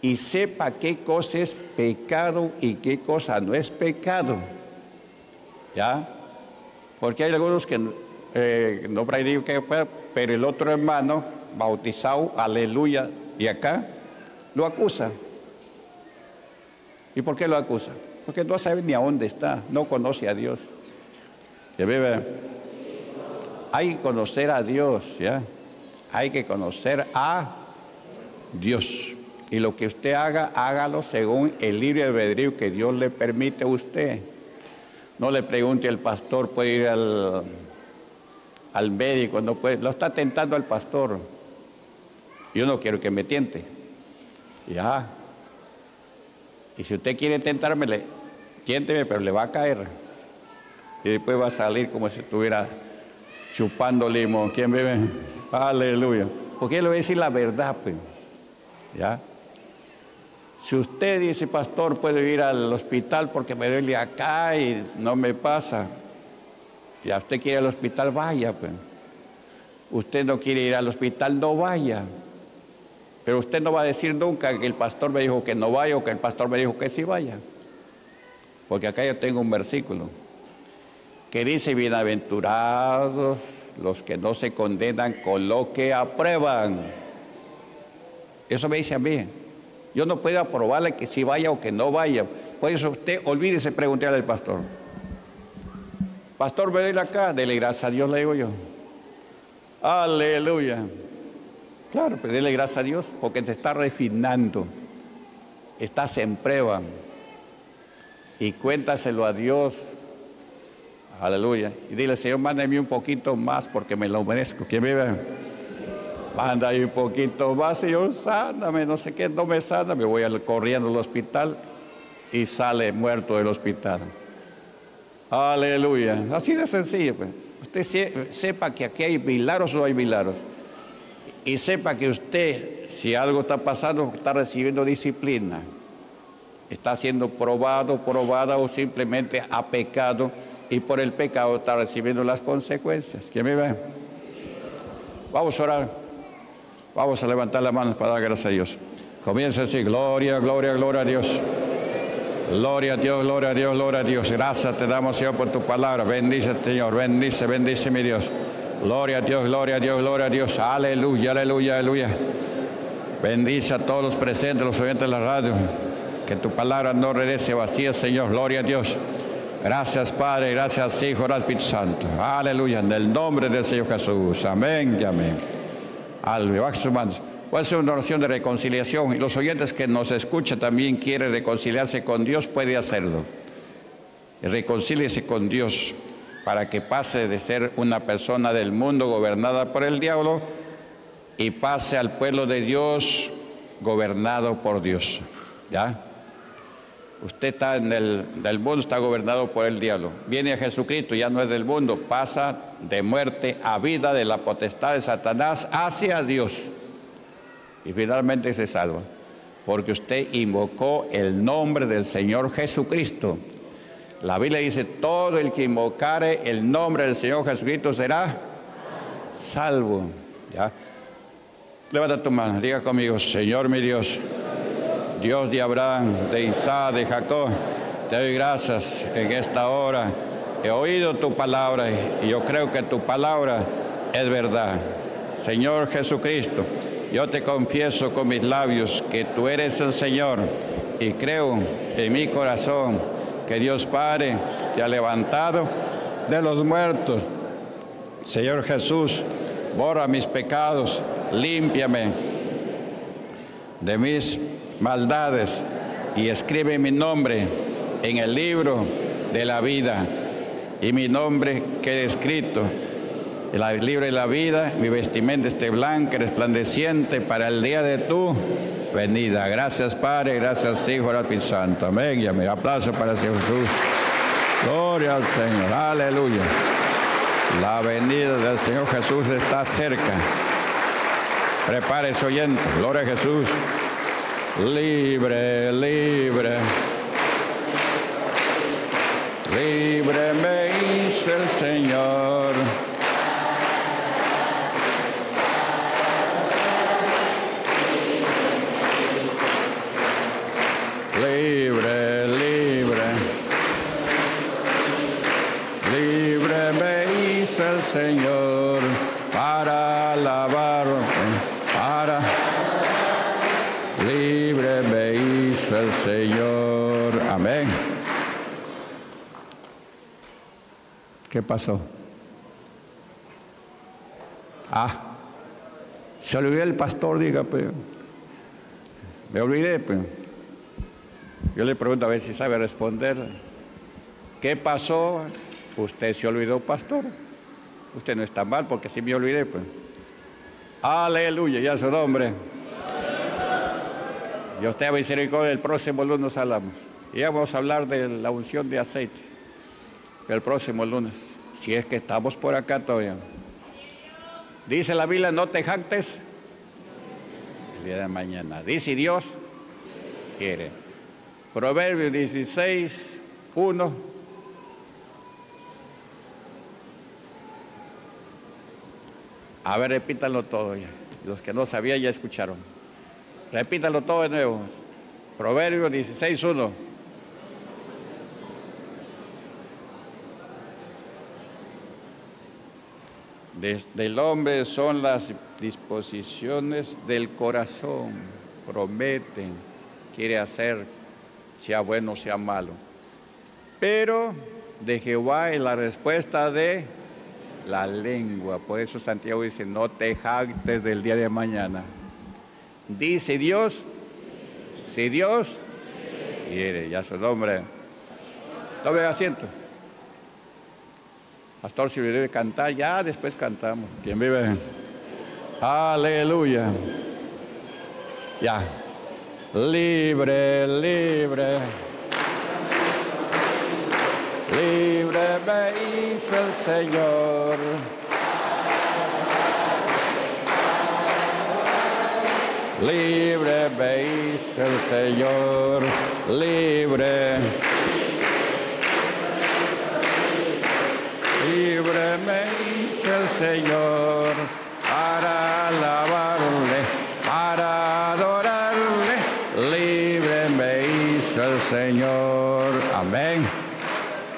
y sepa qué cosa es pecado y qué cosa no es pecado. ¿Ya? Porque hay algunos que eh, no practican que pero el otro hermano, bautizado, aleluya, y acá, lo acusa. ¿Y por qué lo acusa? Porque no sabe ni a dónde está, no conoce a Dios. ¿Se vive? Hay que conocer a Dios, ¿ya? Hay que conocer a Dios. Y lo que usted haga, hágalo según el libre albedrío que Dios le permite a usted. No le pregunte al pastor, puede ir al, al médico, no puede. Lo está tentando al pastor. Yo no quiero que me tiente. Ya. Y si usted quiere tentarme, tiénteme, pero le va a caer. Y después va a salir como si estuviera chupando limón. ¿Quién vive? Aleluya. Porque él le va a decir la verdad, pues. ¿Ya? Si usted dice, pastor, puedo ir al hospital porque me duele acá y no me pasa. Si a usted quiere ir al hospital, vaya, pues. Usted no quiere ir al hospital, no vaya. Pero usted no va a decir nunca que el pastor me dijo que no vaya o que el pastor me dijo que sí vaya. Porque acá yo tengo un versículo que dice, bienaventurados los que no se condenan con lo que aprueban. Eso me dice a mí. Yo no puedo aprobarle que sí vaya o que no vaya. Por eso usted olvídese preguntarle al pastor. Pastor, ven acá. Dele gracias a Dios, le digo yo. Aleluya. Claro, pero dele gracias a Dios porque te está refinando. Estás en prueba. Y cuéntaselo a Dios. Aleluya. Y dile, Señor, mándame un poquito más porque me lo merezco. ¿Quién vive? Manda ahí un poquito más, Señor, sáname, no sé qué, no me sana, me voy al, corriendo al hospital y sale muerto del hospital. Aleluya. Así de sencillo, pues. Usted se, sepa que aquí hay milagros o no hay milagros. Y sepa que usted, si algo está pasando, está recibiendo disciplina. Está siendo probado, probada o simplemente ha pecado y por el pecado está recibiendo las consecuencias. ¿Quién me ve? Vamos a orar. Vamos a levantar las manos para dar gracias a Dios. Comienza así, gloria, gloria, gloria a Dios. Gloria a Dios, gloria a Dios, gloria a Dios. Gracias te damos, Señor, por tu palabra. Bendice, Señor, bendice, bendice, mi Dios. Gloria a Dios, gloria a Dios, gloria a Dios. Aleluya, aleluya, aleluya. Bendice a todos los presentes, los oyentes de la radio. Que tu palabra no regrese vacía, Señor. Gloria a Dios. Gracias, Padre, gracias, Hijo, gracias, Espíritu Santo. Aleluya, en el nombre del Señor Jesús. Amén y amén. Al bajo sus manos. Voy a hacer una oración de reconciliación y los oyentes que nos escuchan también quieren reconciliarse con Dios, puede hacerlo. Reconcíliese con Dios para que pase de ser una persona del mundo gobernada por el diablo y pase al pueblo de Dios gobernado por Dios. ¿Ya? Usted está en el del mundo, está gobernado por el diablo. Viene a Jesucristo, ya no es del mundo, pasa de muerte a vida, de la potestad de Satanás hacia Dios. Y finalmente se salva, porque usted invocó el nombre del Señor Jesucristo. La Biblia dice, todo el que invocare el nombre del Señor Jesucristo será salvo. ¿Ya? Levanta tu mano, diga conmigo, Señor mi Dios. Dios de Abraham, de Isaac, de Jacob, te doy gracias en esta hora. He oído tu palabra y yo creo que tu palabra es verdad. Señor Jesucristo, yo te confieso con mis labios que tú eres el Señor y creo en mi corazón que Dios Padre te ha levantado de los muertos. Señor Jesús, borra mis pecados, límpiame de mis pecados, maldades, y escribe mi nombre en el libro de la vida, y mi nombre quede escrito en el libro de la vida, mi vestimenta esté blanca y resplandeciente para el día de tu venida. Gracias Padre, gracias Hijo, gracias Santo. Amén y amén. Aplauso para el Señor Jesús. Gloria al Señor, aleluya. La venida del Señor Jesús está cerca. Prepárese oyente, gloria a Jesús. Libre, libre. Libre me hizo el Señor. Libre, libre. Libre me hizo el Señor para alabarme, para. Libre me hizo el Señor. Amén. ¿Qué pasó? Ah, se olvidó el pastor, diga, pues. Me olvidé, pues. Yo le pregunto a ver si sabe responder. ¿Qué pasó? Usted se olvidó, pastor. Usted no está mal, porque sí me olvidé, pues. Aleluya, ya su nombre. Y usted a misericordia, el próximo lunes nos hablamos. Y vamos a hablar de la unción de aceite. El próximo lunes, si es que estamos por acá todavía. Dice la Biblia, no te jactes el día de mañana. Dice Dios quiere. Proverbios dieciséis, uno. A ver, repítanlo todo ya. Los que no sabían ya escucharon. Repítanlo todo de nuevo. Proverbios dieciséis, uno. Del hombre son las disposiciones del corazón, prometen, quiere hacer, sea bueno o sea malo. Pero de Jehová es la respuesta de la lengua. Por eso Santiago dice, no te jactes del día de mañana. Dice Dios, si Dios quiere, ya su nombre. Tome asiento. Pastor, si viene a cantar, ya después cantamos. ¿Quién vive? Aleluya. Ya. Libre, libre. Libre me hizo el Señor. Libre me hizo el Señor. Libre. Libre me hizo el Señor para alabarle, para adorarle. Libre me hizo el Señor. Amén.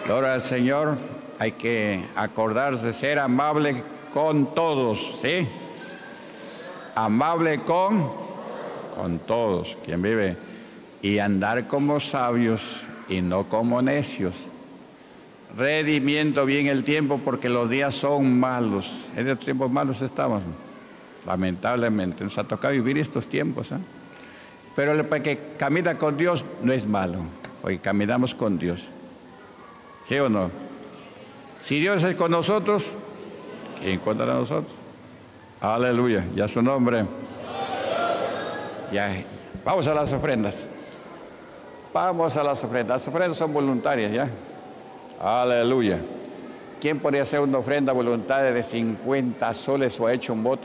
Gloria al Señor. Hay que acordarse de ser amable con todos, ¿sí? Amable con, con todos, quien vive. Y andar como sabios y no como necios. Redimiendo bien el tiempo porque los días son malos. En los tiempos malos estamos, lamentablemente. Nos ha tocado vivir estos tiempos, ¿eh? Pero el que camina con Dios no es malo, porque caminamos con Dios. ¿Sí o no? Si Dios es con nosotros, ¿quién contra nosotros? Aleluya, ya su nombre. Ya. Vamos a las ofrendas. Vamos a las ofrendas. Las ofrendas son voluntarias, ¿ya? Aleluya. ¿Quién podría hacer una ofrenda voluntaria de cincuenta soles o ha hecho un voto?